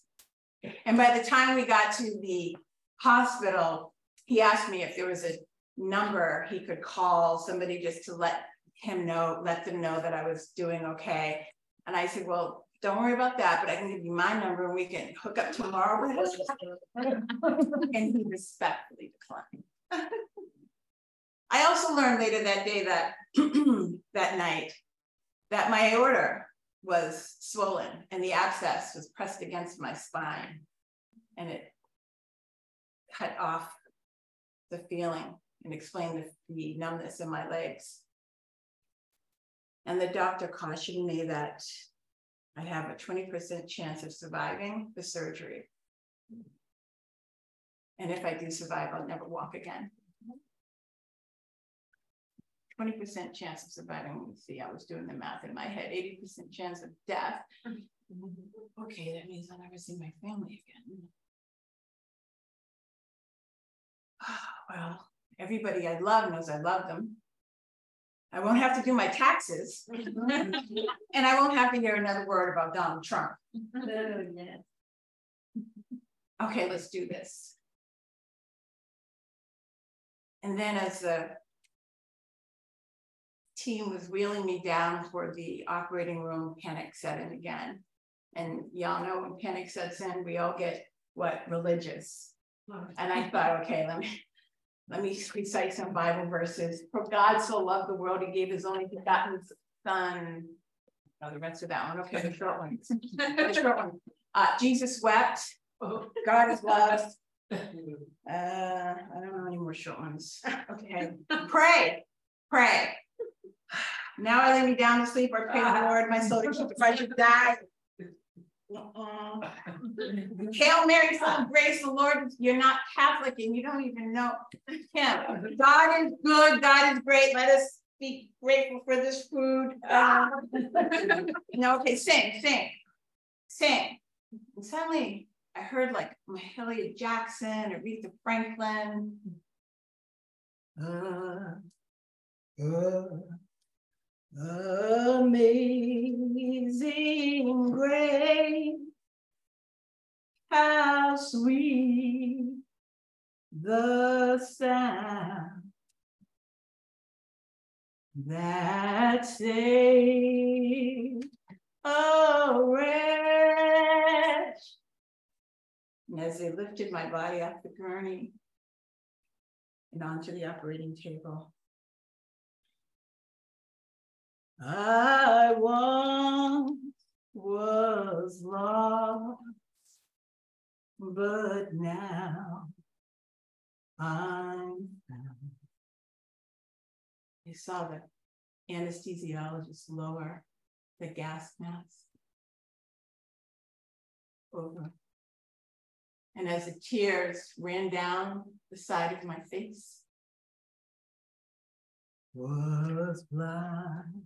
And by the time we got to the hospital, he asked me if there was a number he could call somebody just to let them know that I was doing okay. And I said, well, don't worry about that, but I can give you my number and we can hook up tomorrow with us. And he respectfully declined. I also learned later that day that, that night, that my aorta was swollen and the abscess was pressed against my spine and it cut off the feeling and explained the numbness in my legs. And the doctor cautioned me that I have a 20% chance of surviving the surgery. And if I do survive, I'll never walk again. 20% chance of surviving. See, I was doing the math in my head, 80% chance of death. Okay, that means I'll never see my family again. well, everybody I love knows I love them. I won't have to do my taxes. And I won't have to hear another word about Donald Trump. Oh, yes. Okay, let's do this. And then as the team was wheeling me down toward the operating room, panic set in again. And y'all know when panic sets in, we all get, what, religious. And I thought, okay, let me recite some Bible verses. For God so loved the world, he gave his only begotten son. Oh, the rest of that one. Okay, the short one. The short one. Jesus wept. God is love. I don't know any more short ones. Okay. Pray. Now I lay me down to sleep. I pray the Lord, my soul to keep if I should die. Hail Mary, full of grace, the Lord, you're not Catholic and you don't even know him. God is good, God is great. Let us be grateful for this food. No, okay, sing. And suddenly I heard like Mahalia Jackson, Aretha Franklin. Amazing grace, how sweet the sound that saved a wretch. And as they lifted my body off the gurney and onto the operating table, I once was lost, but now I'm found. I saw the anesthesiologist lower the gas mask over. And as the tears ran down the side of my face, was blind,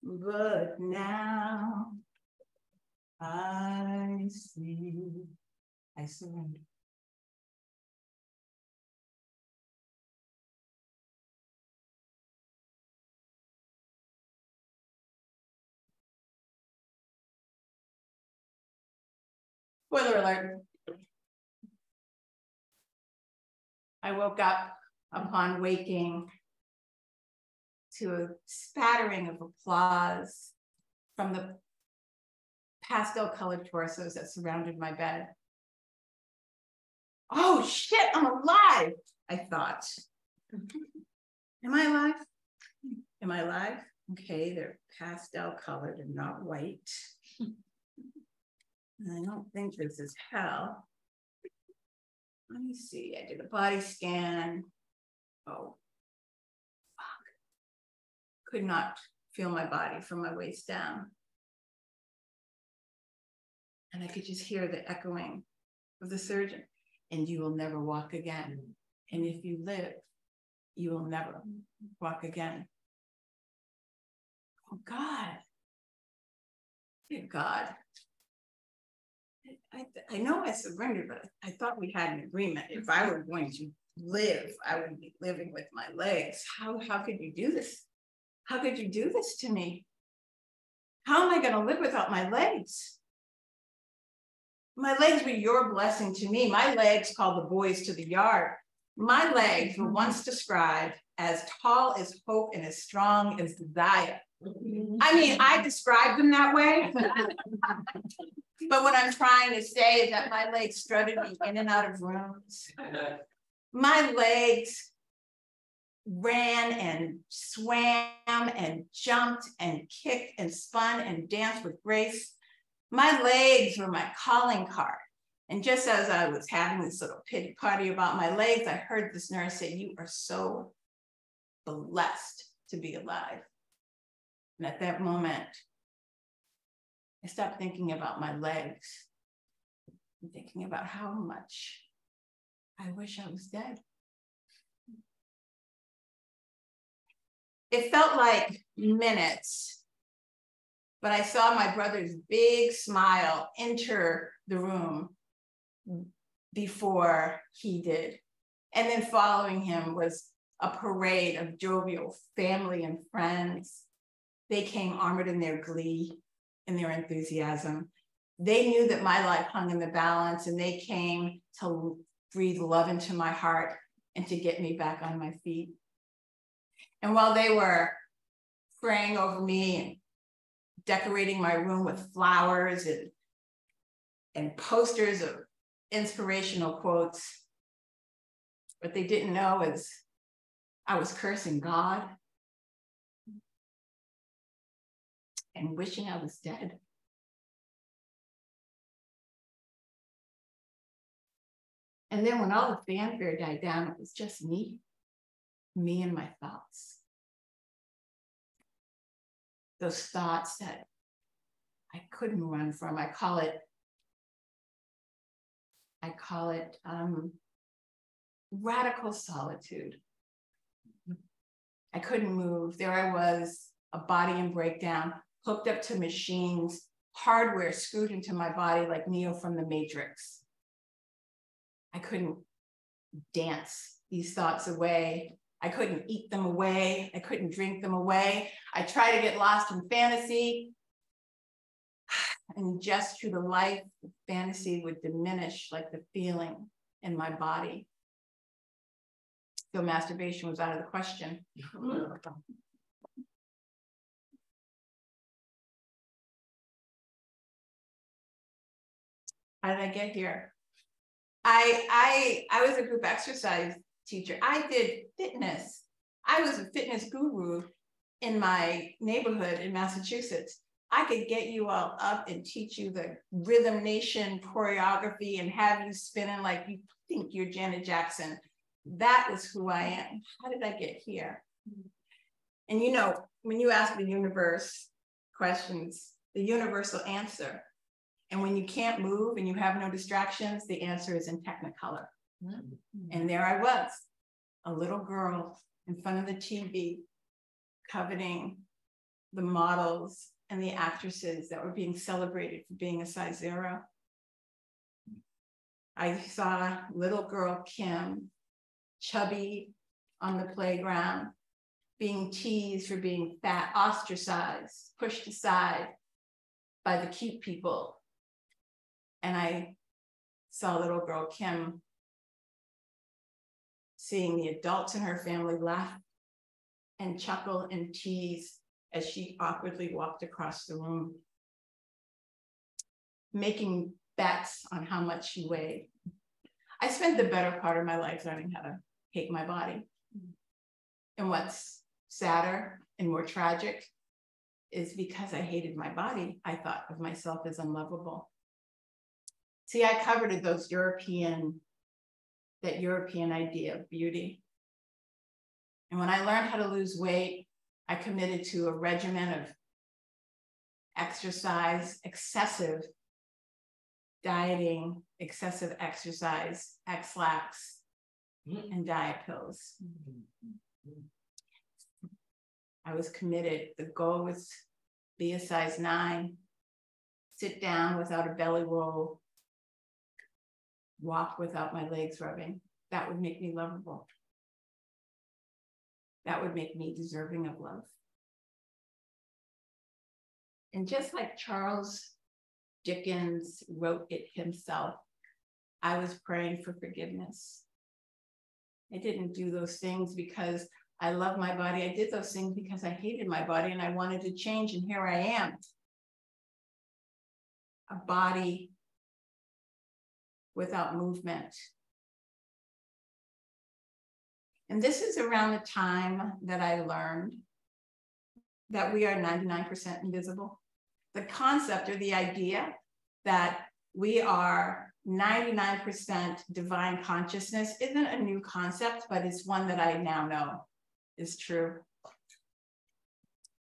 but now I see, I surrender. Spoiler alert. I woke up upon waking to a spattering of applause from the pastel-colored torsos that surrounded my bed. Oh shit, I'm alive, I thought. Am I alive? Okay, they're pastel-colored and not white. And I don't think this is hell. Let me see, I did a body scan. Oh. Could not feel my body from my waist down. And I could just hear the echoing of the surgeon. And you will never walk again. And if you live, you will never walk again. Oh God, dear God. I know I surrendered, but I thought we had an agreement. If I were going to live, I would be living with my legs. How could you do this? How could you do this to me? How am I going to live without my legs? My legs were your blessing to me. My legs called the boys to the yard. My legs were once described as tall as hope and as strong as desire. I mean, I described them that way. But what I'm trying to say is that my legs strutted me in and out of rooms. My legs ran and swam and jumped and kicked and spun and danced with grace. My legs were my calling card. And just as I was having this little pity party about my legs, I heard this nurse say, "You are so blessed to be alive." And at that moment, I stopped thinking about my legs and thinking about how much I wish I was dead. It felt like minutes, but I saw my brother's big smile enter the room before he did. And then following him was a parade of jovial family and friends. They came armored in their glee and their enthusiasm. They knew that my life hung in the balance, and they came to breathe love into my heart and to get me back on my feet. And while they were praying over me and decorating my room with flowers and posters of inspirational quotes, what they didn't know is I was cursing God and wishing I was dead. And then when all the fanfare died down, it was just me and my thoughts. Those thoughts that I couldn't run from. I call it radical solitude. I couldn't move. There I was, a body in breakdown, hooked up to machines, hardware screwed into my body like Neo from the Matrix. I couldn't dance these thoughts away. I couldn't eat them away. I couldn't drink them away. I tried to get lost in fantasy, and just through the life, the fantasy would diminish like the feeling in my body. So masturbation was out of the question. How did I get here? I was a group exercise teacher. I did fitness. I was a fitness guru in my neighborhood in Massachusetts. I could get you all up and teach you the Rhythm Nation choreography and have you spinning like you think you're Janet Jackson. That is who I am. How did I get here? And you know, when you ask the universe questions, the universal answer. And when you can't move and you have no distractions, the answer is in Technicolor. Mm-hmm. And there I was, a little girl in front of the TV, coveting the models and the actresses that were being celebrated for being a size zero. I saw little girl Kim, chubby on the playground, being teased for being fat, ostracized, pushed aside by the cute people. And I saw little girl Kim seeing the adults in her family laugh and chuckle and tease as she awkwardly walked across the room, making bets on how much she weighed. I spent the better part of my life learning how to hate my body. And what's sadder and more tragic is because I hated my body, I thought of myself as unlovable. See, I coveted those that European idea of beauty. And when I learned how to lose weight, I committed to a regimen of exercise, excessive dieting, excessive exercise, X-lax, and diet pills. I was committed. The goal was be a size 9, sit down without a belly roll, walk without my legs rubbing. That would make me lovable. That would make me deserving of love. And just like Charles Dickens wrote it himself, I was praying for forgiveness. I didn't do those things because I love my body. I did those things because I hated my body and I wanted to change, and here I am. A body without movement. And this is around the time that I learned that we are 99% invisible. The concept or the idea that we are 99% divine consciousness isn't a new concept, but it's one that I now know is true.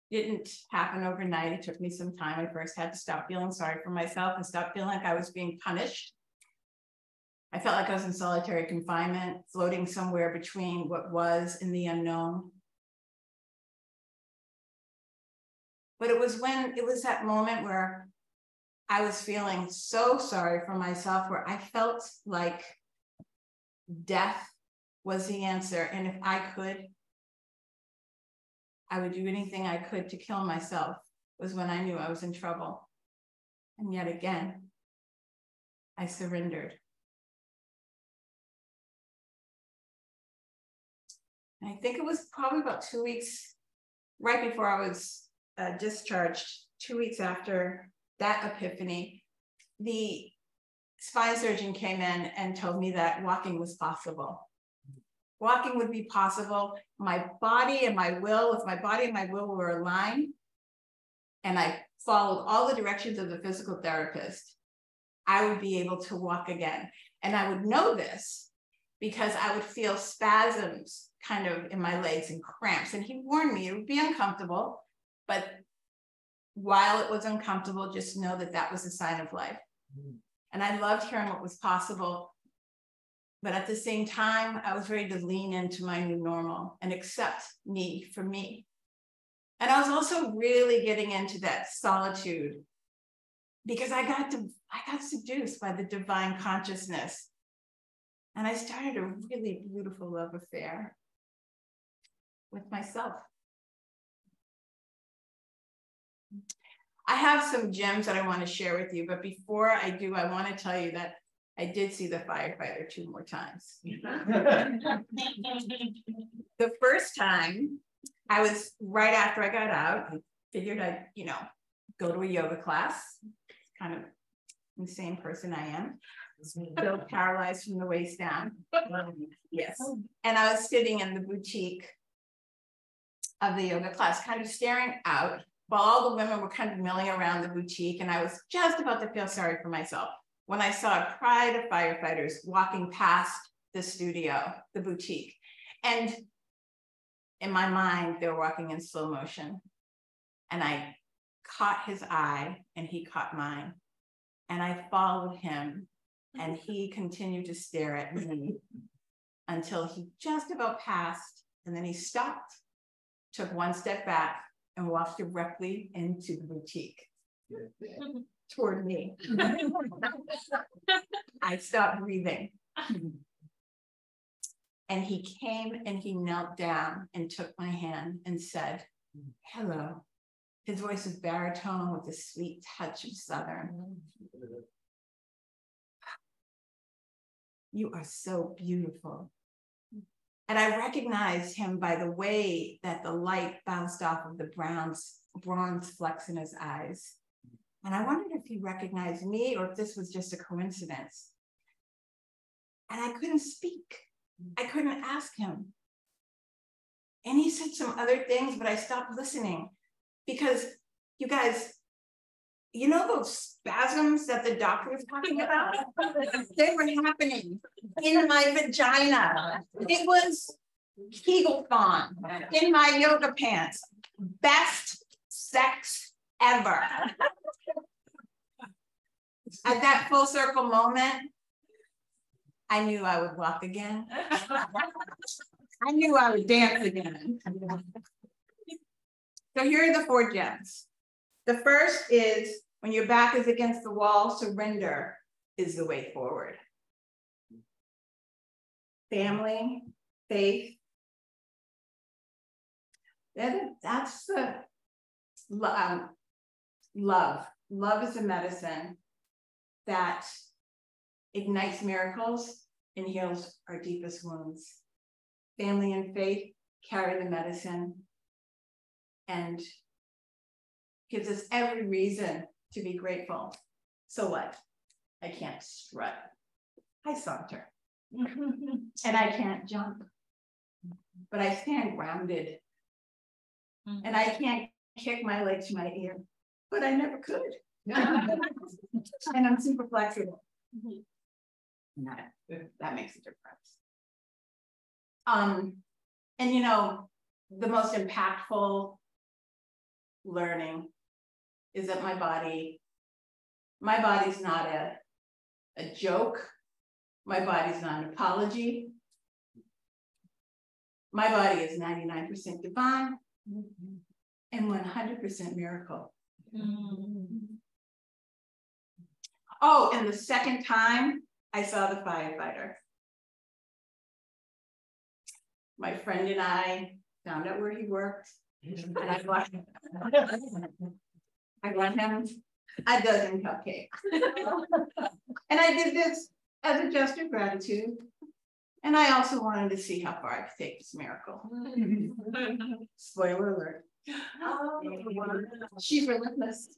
Didn't happen overnight. It took me some time. I first had to stop feeling sorry for myself and stop feeling like I was being punished. I felt like I was in solitary confinement, floating somewhere between what was and the unknown. But it was that moment where I was feeling so sorry for myself, where I felt like death was the answer. And if I could, I would do anything I could to kill myself, was when I knew I was in trouble. And yet again, I surrendered. I think it was probably about 2 weeks, right before I was discharged, 2 weeks after that epiphany, the spine surgeon came in and told me that walking was possible. Walking would be possible. My body and my will, if my body and my will were aligned, and I followed all the directions of the physical therapist, I would be able to walk again. And I would know this because I would feel spasms kind of in my legs and cramps. And he warned me it would be uncomfortable, but while it was uncomfortable, just know that that was a sign of life. And I loved hearing what was possible, but at the same time, I was ready to lean into my new normal and accept me for me. And I was also really getting into that solitude because I got seduced by the divine consciousness. And I started a really beautiful love affair with myself. I have some gems that I want to share with you, but before I do, I want to tell you that I did see the firefighter 2 more times. The first time, I was right after I got out. I figured I'd, go to a yoga class. Kind of the same person I am. So paralyzed from the waist down. Yes. And I was sitting in the boutique of the yoga class, kind of staring out, while all the women were kind of milling around the boutique, and I was just about to feel sorry for myself when I saw a pride of firefighters walking past the studio, the boutique. And in my mind, they were walking in slow motion. And I caught his eye, and he caught mine. And I followed him, and he continued to stare at me until he just about passed. And then he stopped, took one step back, and walked directly into the boutique toward me. I stopped breathing. And he came and he knelt down and took my hand and said, hello. His voice was baritone with a sweet touch of Southern. You are so beautiful. And I recognized him by the way that the light bounced off of the bronze flecks in his eyes. And I wondered if he recognized me or if this was just a coincidence. And I couldn't speak. I couldn't ask him. And he said some other things, but I stopped listening because, you guys, those spasms that the doctor was talking about? They were happening in my vagina. It was Kegel-thon in my yoga pants. Best sex ever. At that full circle moment, I knew I would walk again. I knew I would dance again. So here are the 4 gems. The first is, when your back is against the wall, surrender is the way forward. Family, faith. That's the love. Love is a medicine that ignites miracles and heals our deepest wounds. Family and faith carry the medicine and gives us every reason to be grateful. So what? I can't strut. I saunter. And I can't jump. But I stand grounded. And I can't kick my leg to my ear. But I never could. And I'm super flexible. That makes a difference. And the most impactful learning is that my body's not a joke. My body's not an apology. My body is 99% divine and 100% miracle. Oh, and the second time I saw the firefighter, My friend and I found out where he worked, and I bought him a dozen cupcakes. And I did this as a gesture of gratitude. And I also wanted to see how far I could take this miracle. Spoiler alert. She's Relentless.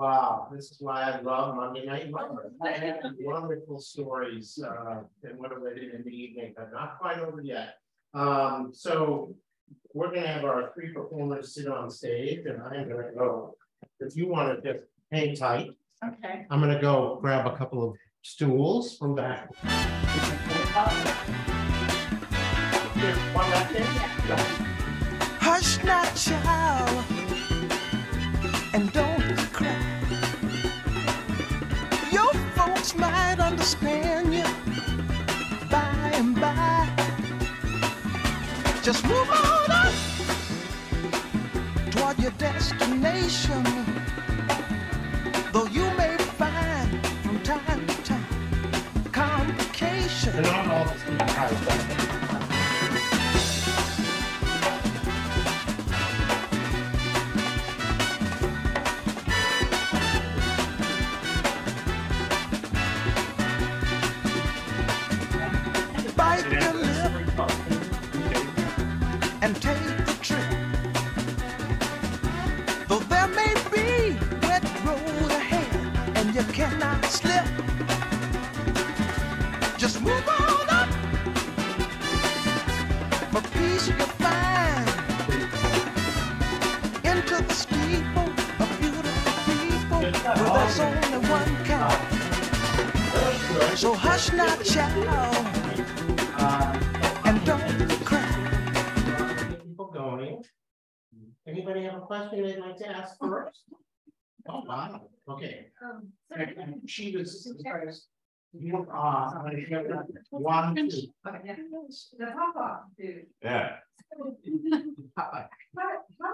Wow, this is why I love Monday Night Mother. Wonderful stories, and what a way to end the evening, but not quite over yet. So we're gonna have our three performers sit on stage, and I'm gonna go, if you wanna just hang tight. Okay. I'm gonna go grab a couple of stools from back. Hush not, child, and don't cry. Might understand you by and by. Just move on up toward your destination, though you may find from time to time complications. They're not all the same time. So hush not, child, and don't cry. People going. Anybody have a question they'd like to ask first? Oh, wow. Okay. She was one, two. The pop-off dude. Yeah. But how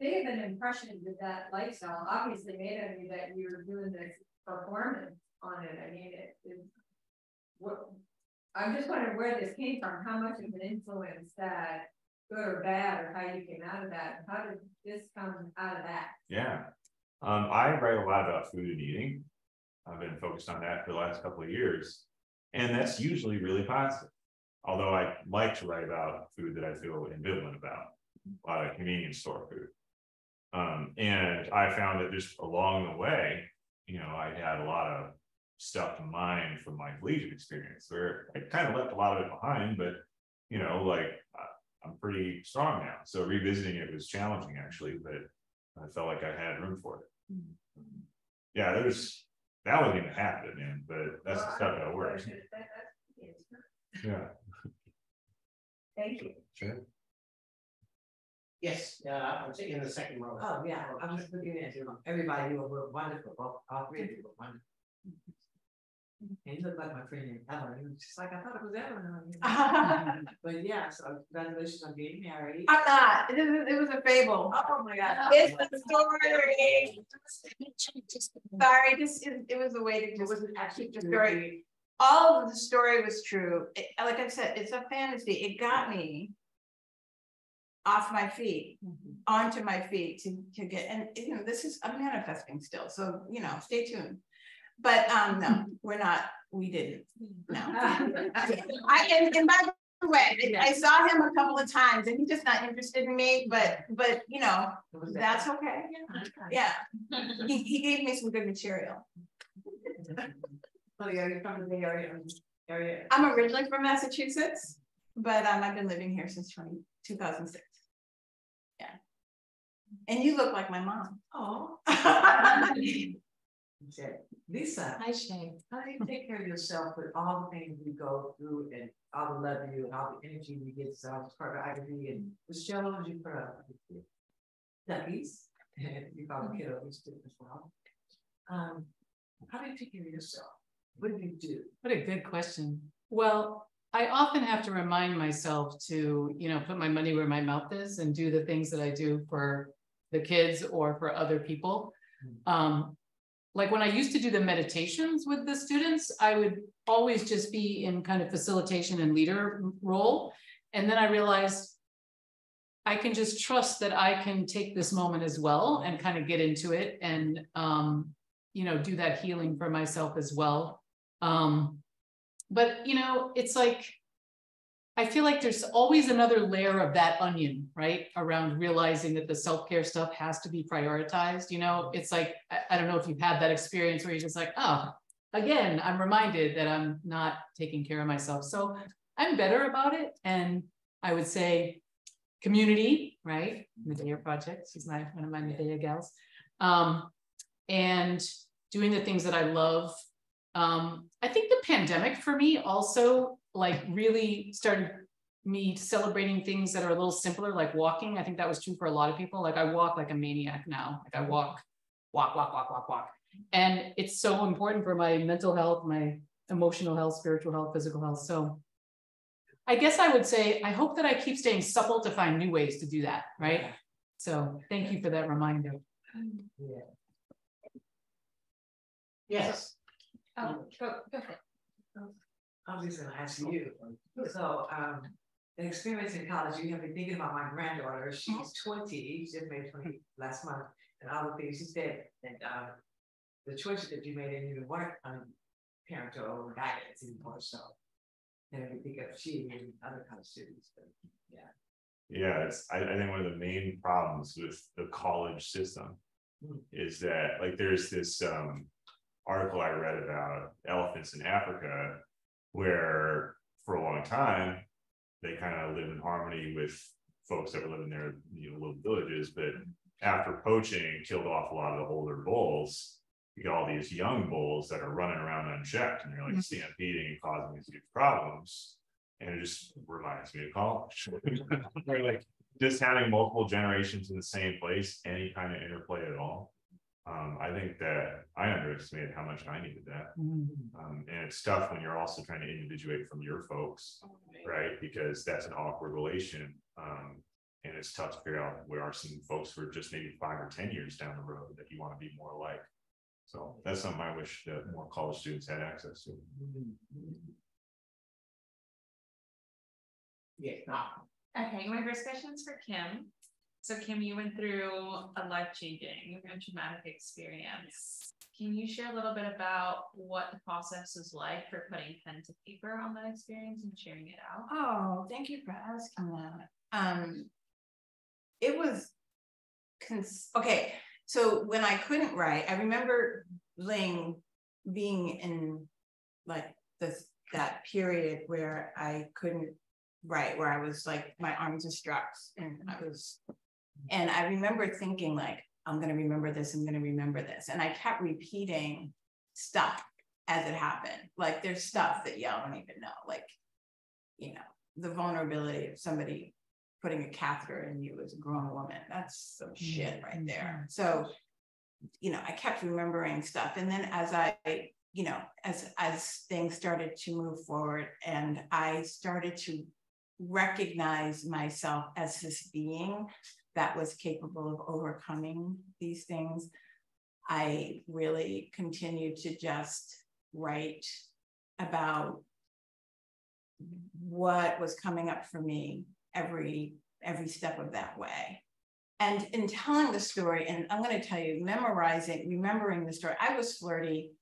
big of an impression did that lifestyle obviously made on you that you were doing this performance on it? I mean, I'm just wondering where this came from, how much of an influence that, good or bad, or how you came out of that, and how did this come out of that? Yeah, I write a lot about food and eating. I've been focused on that for the last couple of years, and that's usually really positive. Although I like to write about food that I feel ambivalent about, a lot of convenience store food. And I found that just along the way, you know, I had a lot of stuff in mind from my collegiate experience where I kind of left a lot of it behind, but, you know, like I'm pretty strong now. So revisiting it was challenging, actually, but I felt like I had room for it. Yeah, that wasn't even happening, man, but that's the stuff that works. Yeah. Thank you. Sure. Yes, I'm sitting in the second row. Oh, yeah, I'm just looking at you. Everybody, you were wonderful. All three of you were wonderful. And you look like my friend named Ellen. He was just like, I thought it was Ellen. But yeah, so congratulations on getting married. I'm not. It was a fable. Oh, my God. It's the story. Sorry, it was a way to just, it wasn't actually the story. All of the story was true. Like I said, it's a fantasy. It got me off my feet, onto my feet to get, and you know, this is, I'm manifesting still, so you know, stay tuned. But no, we're not, we didn't, no. And by the way, I saw him a couple of times and he's just not interested in me, but you know, that's okay. Yeah, he gave me some good material. Oh yeah, you're from the Bay Area. I'm originally from Massachusetts, but I've been living here since 2006. Yeah. And you look like my mom. Oh. Lisa. Hi, Shane. How do you take care of yourself with all the things you go through and all the love you and all the energy you get? So I was part of IDV and Michelle, what did you put up? Duckies. You call them kiddos as well. How do you take care of yourself? What do you do? What a good question. Well, I often have to remind myself to, you know, put my money where my mouth is and do the things that I do for the kids or for other people. Like when I used to do the meditations with the students, I would always just be in kind of facilitation and leader role. And then I realized I can just trust that I can take this moment as well and kind of get into it and, you know, do that healing for myself as well. But, you know, it's like, I feel like there's always another layer of that onion, right? Around realizing that the self-care stuff has to be prioritized. You know, it's like, I don't know if you've had that experience where you're just like, oh, again, I'm reminded that I'm not taking care of myself. So I'm better about it. And I would say community, right? Medea Project, she's one of my Medea gals. And doing the things that I love. I think the pandemic for me also like really started me celebrating things that are a little simpler, like walking. I think that was true for a lot of people. Like I walk like a maniac now. Like I walk. And it's so important for my mental health, my emotional health, spiritual health, physical health. So I guess I would say, I hope that I keep staying supple to find new ways to do that. Right. Yeah. So thank you for that reminder. Yeah. Yes. Go for it. I was going to ask you. So, an experience in college, you have me thinking about my granddaughter. She's 20. She just made 20 last month. And all the things she said, and the choices that you made, and you weren't parental guidance anymore. So, and I think of she and other college students. But yeah. Yeah. It's, I think one of the main problems with the college system is that, like, there's this article I read about elephants in Africa, where for a long time they kind of live in harmony with folks that were living in their little villages, but after poaching killed off a lot of the older bulls, you get all these young bulls that are running around unchecked, and you're like stampeding and causing these huge problems. And it just reminds me of college. They're like just having multiple generations in the same place, any kind of interplay at all. I think that I underestimated how much I needed that. And it's tough when you're also trying to individuate from your folks, right? Because that's an awkward relation. And it's tough to figure out where are some folks who are just maybe 5 or 10 years down the road that you want to be more like. So that's something I wish that more college students had access to. Yeah. Okay, my first question is for Kim. So Kim, you went through a life-changing and traumatic experience. Can you share a little bit about what the process was like for putting pen to paper on that experience and sharing it out? Oh, thank you for asking that. It was, okay, so when I couldn't write, I remember being in like that period where I couldn't write, where I was like, my arms were strapped and I was... And I remember thinking like, I'm going to remember this, I'm going to remember this. And I kept repeating stuff as it happened. Like there's stuff that y'all don't even know, like, you know, the vulnerability of somebody putting a catheter in you as a grown woman. That's some shit right there. So, you know, I kept remembering stuff. And then as I, you know, as things started to move forward and I started to recognize myself as this being that was capable of overcoming these things, I really continued to just write about what was coming up for me every step of that way. And in telling the story, and I'm going to tell you, remembering the story, I was flirty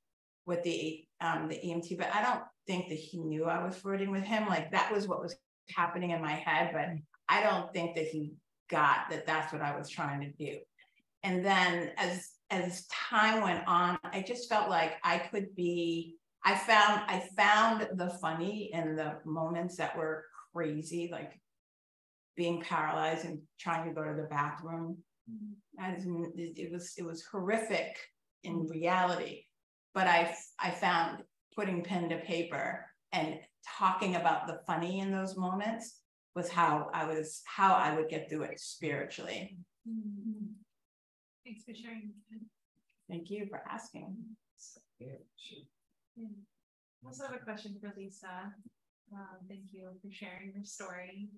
with the EMT, but I don't think that he knew I was flirting with him. Like that was what was happening in my head, but I don't think that he got that that's what I was trying to do. And then as time went on, I just felt like I could be, I found the funny in the moments that were crazy, like being paralyzed and trying to go to the bathroom. It was horrific in reality, but I found putting pen to paper and talking about the funny in those moments was how I would get through it spiritually. Thanks for sharing. Thank you for asking. I also have a question for Lisa. Thank you for sharing your story.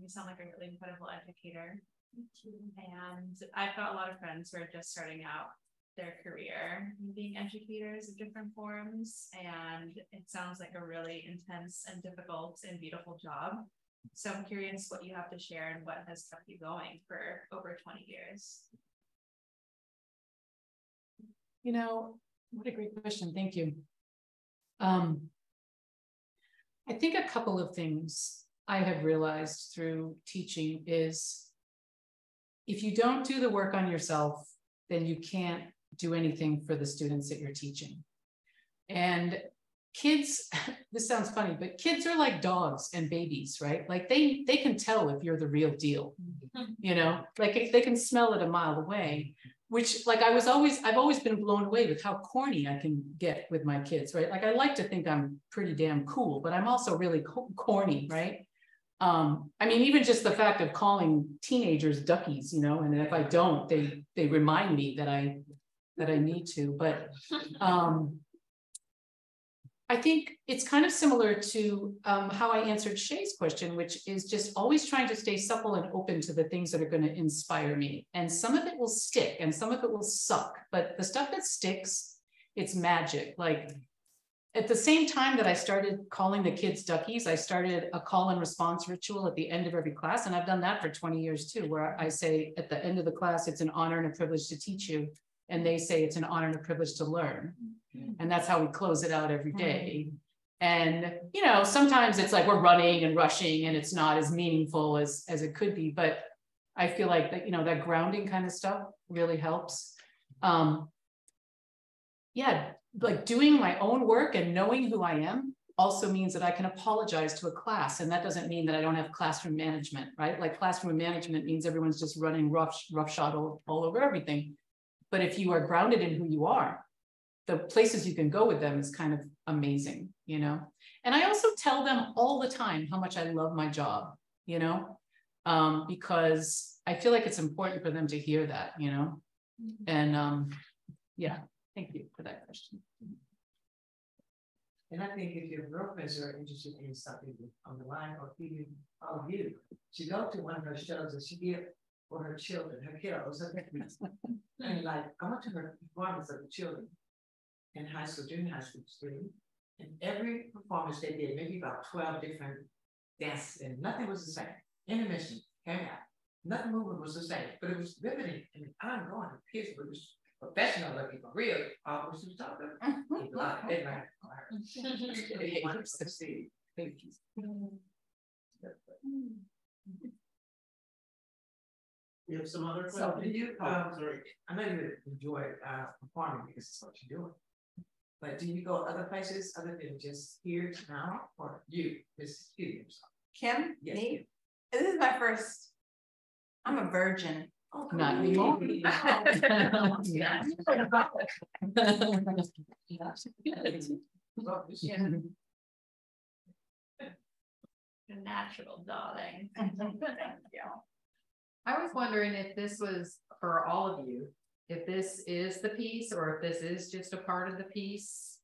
You sound like a really incredible educator. Thank you. And I've got a lot of friends who are just starting out their career being educators of different forms, and it sounds like a really intense and difficult and beautiful job. So I'm curious what you have to share and what has kept you going for over 20 years. You know, what a great question. Thank you. I think a couple of things I have realized through teaching is if you don't do the work on yourself, then you can't do anything for the students that you're teaching. And kids, this sounds funny, but kids are like dogs and babies, right? Like they can tell if you're the real deal, you know, like if they can smell it a mile away, which like I've always been blown away with how corny I can get with my kids, right? Like I like to think I'm pretty damn cool, but I'm also really corny, right? I mean, even just the fact of calling teenagers duckies, you know, and if I don't, they remind me that I need to. But I think it's kind of similar to how I answered Shay's question, which is just always trying to stay supple and open to the things that are going to inspire me. And some of it will stick and some of it will suck, but the stuff that sticks, it's magic. Like, at the same time that I started calling the kids duckies, I started a call and response ritual at the end of every class. And I've done that for 20 years too, where I say at the end of the class, it's an honor and a privilege to teach you. And they say, it's an honor and a privilege to learn. And that's how we close it out every day. And, you know, sometimes it's like we're running and rushing and it's not as meaningful as it could be. But I feel like that, you know, that grounding kind of stuff really helps. Yeah. Like doing my own work and knowing who I am also means that I can apologize to a class. And that doesn't mean that I don't have classroom management, right? Like classroom management means everyone's just running roughshod all over everything. But if you are grounded in who you are, the places you can go with them is kind of amazing, you know? And I also tell them all the time how much I love my job, you know, because I feel like it's important for them to hear that, you know? And yeah. Thank you for that question. And I think if your girlfriends are interested in something on the line or even all of you, she go to one of her shows that she did for her children, her kiddos, and like I went to her performance of the children in high school, junior high school student, and every performance they did, maybe about 12 different dances, and nothing was the same. Intermission, came out, nothing movement was the same, but it was riveting and ongoing. Kids were just professional looking for real, almost was talking. We have some other questions. So did you, sorry, I know you enjoy performing because it's what you're doing, but do you go other places other than just here now, or you just here yourself? Kim? Yes. Me? This is my first, I'm a virgin. Oh, not anymore. Yeah. Natural, darling. Yeah. I was wondering if this was for all of you, if this is the piece or if this is just a part of the piece.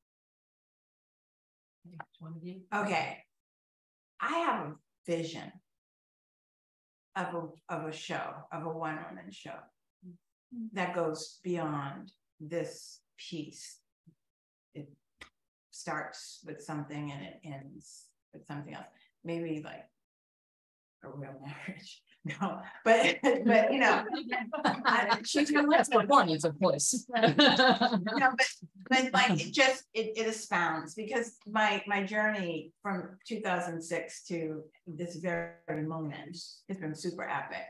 One of you. Okay. I have a vision of a show, of a one-woman show that goes beyond this piece. It starts with something and it ends with something else. Maybe like a real marriage. No, but you know, she's your last performance, of course. No, but like it just it astounds, because my journey from 2006 to this very moment has been super epic,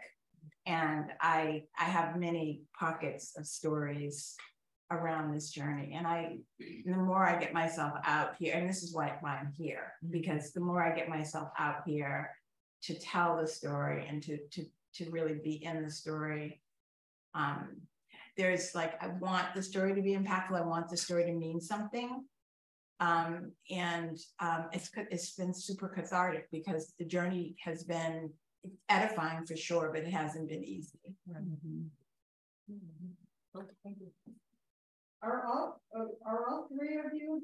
and I have many pockets of stories around this journey. And the more I get myself out here, and this is why I'm here, because the more I get myself out here to tell the story and to really be in the story. There's like, I want the story to be impactful. I want the story to mean something. It's been super cathartic, because the journey has been edifying for sure, but it hasn't been easy. Mm-hmm. Mm-hmm. Okay, thank you. Are all three of you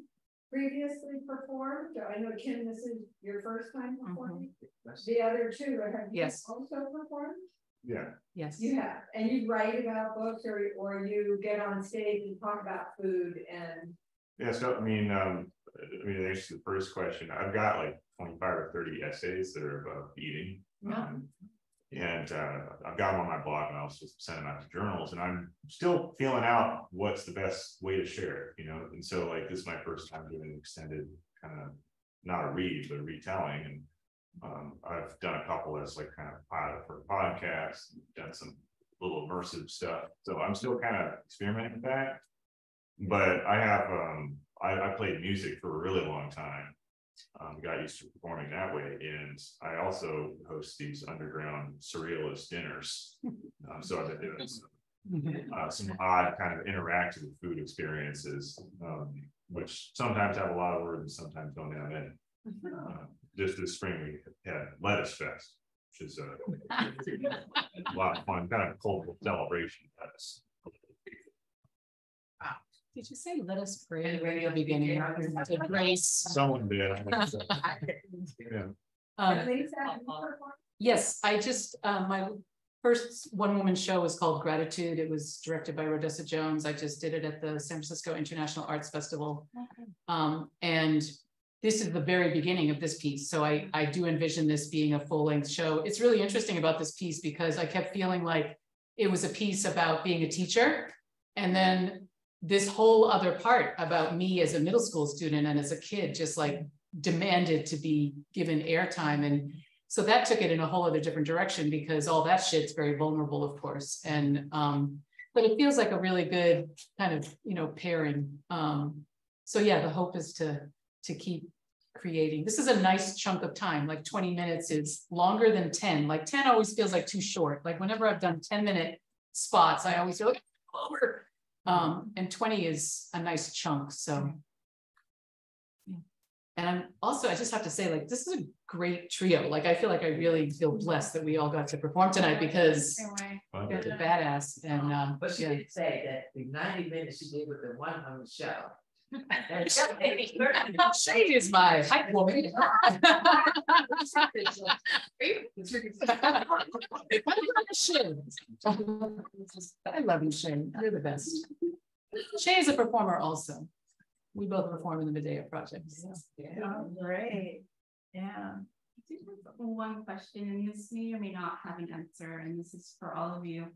previously performed? I know, Kim, this is your first time performing. Mm-hmm. The other two have you also performed? Yeah. Yes. You have, and you write about books, or you get on stage and talk about food and. Yeah. So I mean, to answer the first question, I've got like 25 or 30 essays that are about eating. Yeah. And I've got them on my blog, and I also send them out to journals, and I'm still feeling out what's the best way to share it, you know? And so like, this is my first time doing an extended kind of, not a read, but a retelling. And I've done a couple as like kind of pilot for podcasts, done some little immersive stuff. So I'm still kind of experimenting with that, but I have, I played music for a really long time. Got used to performing that way, and I also host these underground surrealist dinners. So I've been doing some odd kind of interactive food experiences, which sometimes have a lot of words and sometimes don't have any. Just this spring we had Lettuce Fest, which is a lot of fun, kind of cultural celebration of lettuce. Did you say let us pray at the very beginning? To grace. Someone did. Yeah. Yes, I just, my first one-woman show was called Gratitude. It was directed by Rodessa Jones. I just did it at the San Francisco International Arts Festival. Okay. And this is the very beginning of this piece. So I do envision this being a full-length show. It's really interesting about this piece because I kept feeling like it was a piece about being a teacher, and then this whole other part about me as a middle school student and as a kid just like demanded to be given airtime. And so that took it in a whole other different direction, because all that shit's very vulnerable, of course. And, but it feels like a really good kind of, you know, pairing. So yeah, the hope is to keep creating. This is a nice chunk of time, like 20 minutes is longer than 10. Like 10 always feels like too short. Like whenever I've done 10-minute spots, I always feel like I'm over. And 20 is a nice chunk. So, yeah. And I'm also, I just have to say, like, this is a great trio. Like, I feel like I really feel blessed that we all got to perform tonight, because they're the badass. And, but she did say that the 90 minutes she did with the one home show. She is my hype woman. I love you, Shane. You're the best. Shane is a performer also. We both perform in the Medea Project. So. Yeah. Oh, great. Yeah. I do have one question, and this may or may not have an answer, and this is for all of you.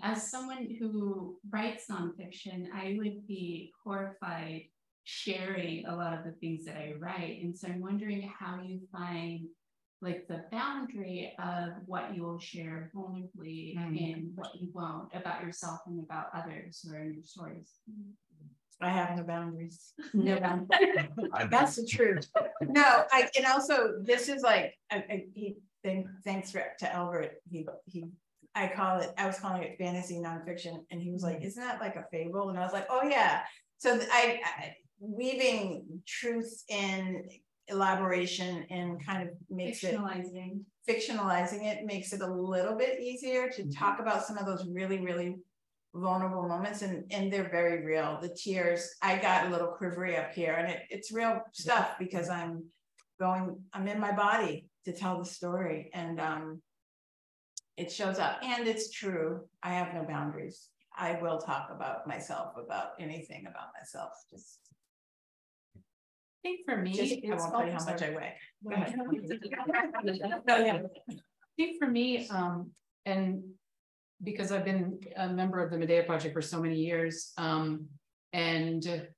As someone who writes nonfiction, I would be horrified sharing a lot of the things that I write. And so I'm wondering how you find like the boundary of what you will share vulnerably and what you won't about yourself and about others or your stories. I have no boundaries. No boundaries. That's the truth. No, and also this is like, thanks to Albert, I was calling it fantasy nonfiction, and he was like, "Isn't that like a fable?" And I was like, "Oh yeah." So I weaving truth in elaboration and kind of makes fictionalizing it makes it a little bit easier to talk about some of those really, really vulnerable moments, and they're very real. The tears, I got a little quivery up here, and it's real stuff because I'm in my body to tell the story, and it shows up, and it's true. I have no boundaries. I will talk about myself, about anything about myself. Just, I think for me, I won't tell you how much I weigh. Go ahead. I think for me, and because I've been a member of the Medea Project for so many years, and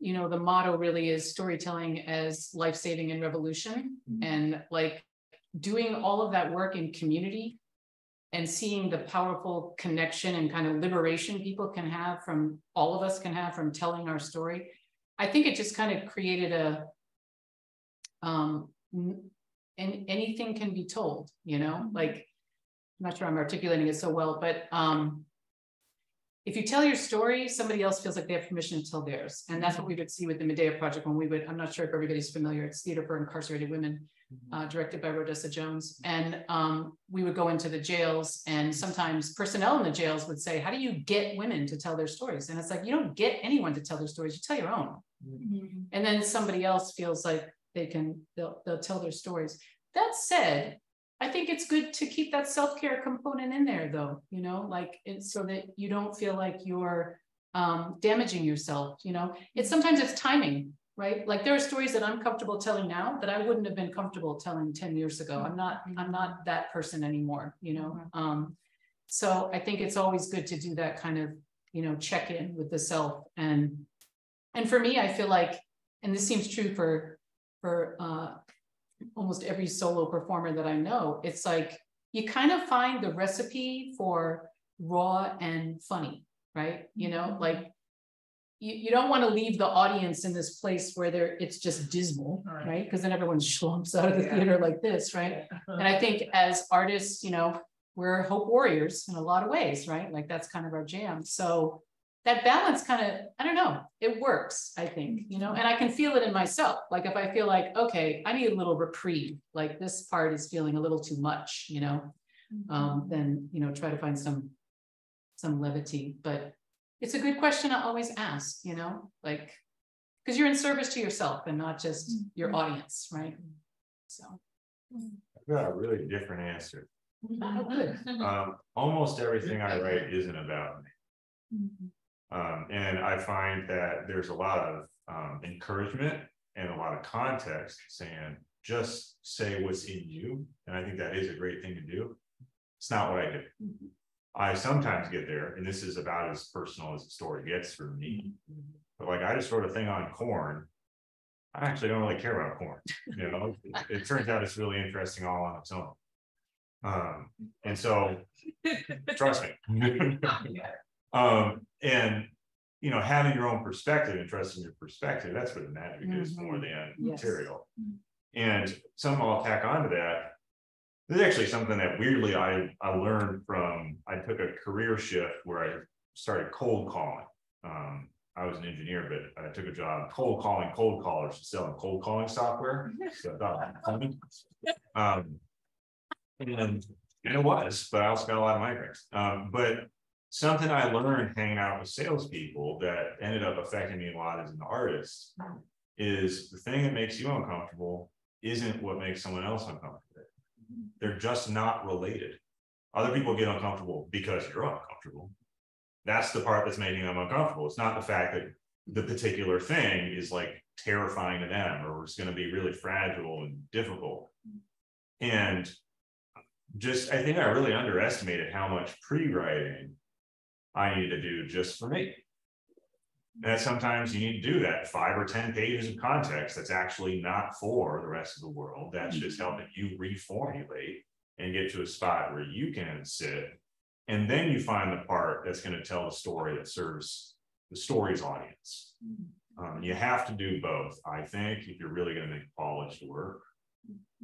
you know, the motto really is storytelling as life-saving and revolution, and like doing all of that work in community. And seeing the powerful connection and kind of liberation people can have from, all of us can have from telling our story. I think it just kind of created and anything can be told, you know, like, I'm not sure I'm articulating it so well, but if you tell your story, somebody else feels like they have permission to tell theirs. And that's what we would see with the Medea Project when we would, I'm not sure if everybody's familiar, it's Theater for Incarcerated Women, directed by Rodessa Jones. And we would go into the jails, and sometimes personnel in the jails would say, how do you get women to tell their stories? And it's like, you don't get anyone to tell their stories, you tell your own. Mm-hmm. And then somebody else feels like they can, they'll tell their stories. That said, I think it's good to keep that self-care component in there though, you know, like it's so that you don't feel like you're damaging yourself, you know. It's sometimes it's timing, right? Like there are stories that I'm comfortable telling now that I wouldn't have been comfortable telling 10 years ago. I'm not that person anymore, you know? So I think it's always good to do that kind of, you know, check in with the self. And for me, I feel like, and this seems true for almost every solo performer that I know, it's like you kind of find the recipe for raw and funny, right? You know, like you don't want to leave the audience in this place where it's just dismal, right? Because then everyone schlumps out of the theater like this, right? And I think as artists, you know, we're hope warriors in a lot of ways, right? Like that's kind of our jam. So that balance kind of, I don't know, it works, I think, you know, and I can feel it in myself. Like if I feel like, okay, I need a little reprieve, like this part is feeling a little too much, you know, then, you know, try to find some levity. But it's a good question I always ask, you know, like, because you're in service to yourself and not just your audience, right? So. I've got a really different answer. Oh, good. Almost everything I write isn't about me. Mm-hmm. And I find that there's a lot of encouragement and a lot of context saying, just say what's in you. And I think that is a great thing to do. It's not what I do. Mm-hmm. I sometimes get there, and this is about as personal as the story gets for me. Mm-hmm. But like, I just wrote a thing on corn. I actually don't really care about corn. You know, it turns out it's really interesting all on its own. And so, trust me. And, you know, having your own perspective and trusting your perspective, that's what an advocate is more than material. And some I'll tack onto that. This is actually something that weirdly I learned from, I took a career shift where I started cold calling. I was an engineer, but I took a job cold calling cold callers to sell cold calling software. So I thought, and it was, but I also got a lot of migrants. But something I learned hanging out with salespeople that ended up affecting me a lot as an artist is the thing that makes you uncomfortable isn't what makes someone else uncomfortable. They're just not related. Other people get uncomfortable because you're uncomfortable. That's the part that's making them uncomfortable. It's not the fact that the particular thing is like terrifying to them or it's going to be really fragile and difficult. And just, I think I really underestimated how much pre-writing I need to do just for me. That sometimes you need to do that 5 or 10 pages of context that's actually not for the rest of the world. That's just helping you reformulate and get to a spot where you can sit. And then you find the part that's going to tell the story that serves the story's audience. You have to do both, I think, if you're really going to make polished work.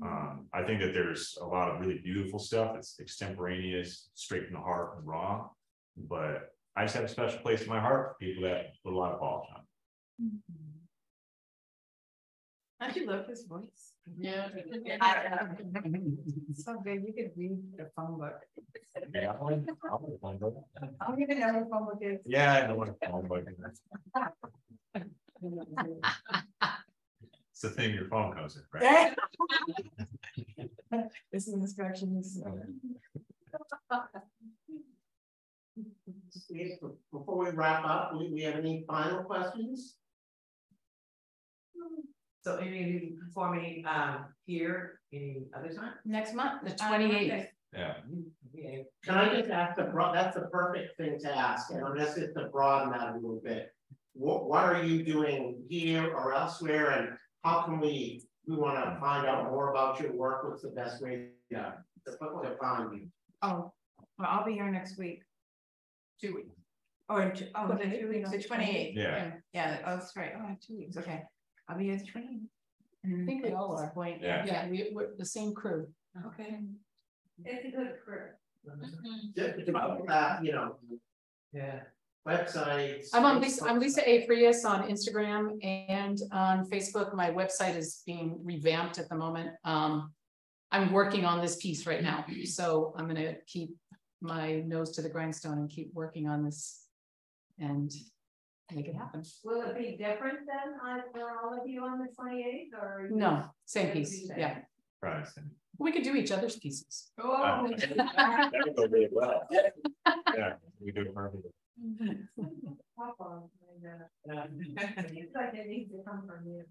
I think that there's a lot of really beautiful stuff that's extemporaneous, straight from the heart and raw. But I just have a special place in my heart for people that put a lot of polish on. I do love his voice. Yeah. So good. You could read the phone book. Yeah, I'll read the phone book. I'll give another phone book. Yeah, I know what a phone book is. It's the thing your phone comes in, right? This is instructions. Before we wrap up, we have any final questions? So any of you performing here any other time? Next month, the 28th. Okay. Yeah. Okay. Can I just ask that's the perfect thing to ask, and that's just to broaden that a little bit. What are you doing here or elsewhere, and how can we want to find out more about your work? What's the best way to find you? Oh, well, I'll be here next week. 2 weeks. Oh, the 2 weeks, the 28th. Yeah. Yeah. Oh, that's right. Oh, 2 weeks. Okay. I'll be at the 28th. I think we all are. Wait. Yeah. Yeah. We're the same crew. Okay. It's a good crew. You know. Yeah. websites? I'm Lisa A. Frias on Instagram and on Facebook. My website is being revamped at the moment. I'm working on this piece right now, so I'm going to keep my nose to the grindstone and keep working on this and make it happen. Will it be different then for all of you on the 28th? Or no, same piece. Yeah. Right. We could do each other's pieces. Oh, that would go really well. Yeah, we do it perfectly. It's like it needs to come from you.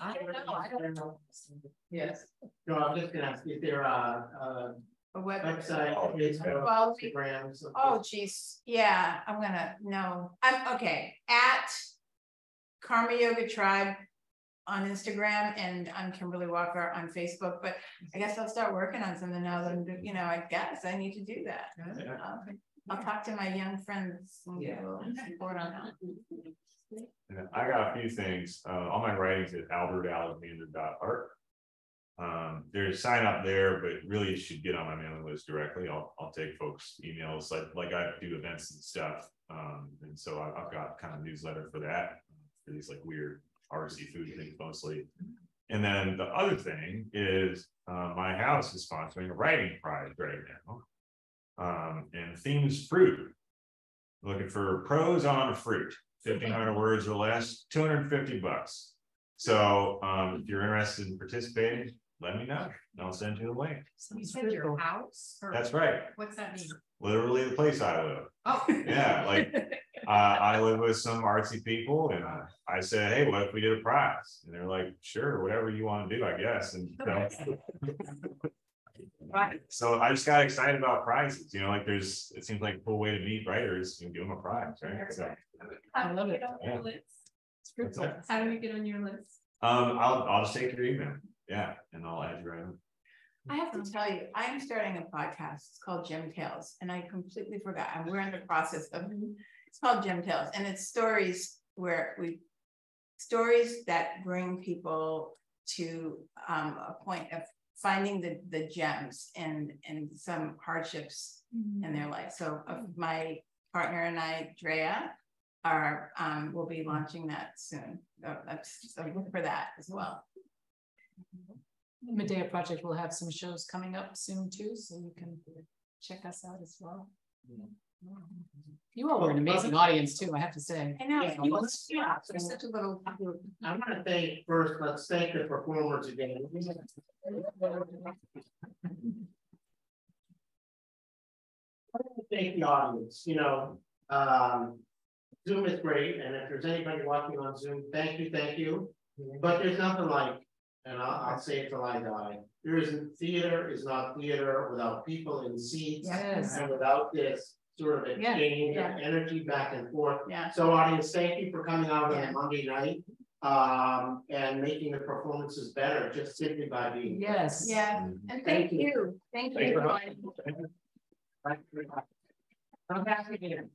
I don't know. Yes. No, I'm just going to ask if there are a website, Facebook, Instagram. Oh, geez. Yeah, I'm going to, no. I'm okay. At Karma Yoga Tribe on Instagram, and I'm Kimberlli Walker on Facebook, but I guess I'll start working on something now that I'm, you know, I guess I need to do that. Yeah. I'll talk to my young friends and get a little support on that. And I got a few things. All my writing's at albertalexander.art. There's sign up there, but really you should get on my mailing list directly. I'll take folks' emails, like I do events and stuff. And so I've got kind of newsletter for that, for these like weird RC food things mostly. And then the other thing is my house is sponsoring a writing prize right now. And themes fruit. Looking for prose on fruit, 1,500 words or less, $250. So if you're interested in participating, let me know. I'll send you the link. So you said your house? That's right. What's that mean? Literally the place I live. Oh. Yeah, like I live with some artsy people, and I said, hey, what if we did a prize? And they're like, sure, whatever you want to do, I guess. And right. So I just got excited about prizes. You know, like there's, it seems like a cool way to meet writers and give them a prize, right? So, I love it. Yeah. It's cool. How do we get on your list? I'll just take your email. Yeah, and I'll add you right on. I have to tell you, I'm starting a podcast. It's called Gem Tales, and I completely forgot. We're in the process of. It's called Gem Tales, and it's stories where stories that bring people to a point of finding the gems and some hardships in their life. So my partner and I, Drea, are will be launching that soon. So look for that as well. The Medea Project will have some shows coming up soon too, so you can check us out as well. Yeah. You all were an amazing audience too, I have to say. I know. Yeah, there's such a little. I want to thank first. Let's thank the performers again. I want to thank the audience. You know, Zoom is great, and if there's anybody watching on Zoom, thank you. But there's nothing like, and I'll say it till I die. There isn't theater is not theater without people in seats, yes, and without this sort of exchange of energy back and forth. Yeah. So audience, thank you for coming out on Monday night and making the performances better just simply by being there. Yeah. And thank you. Thank you. Come back again.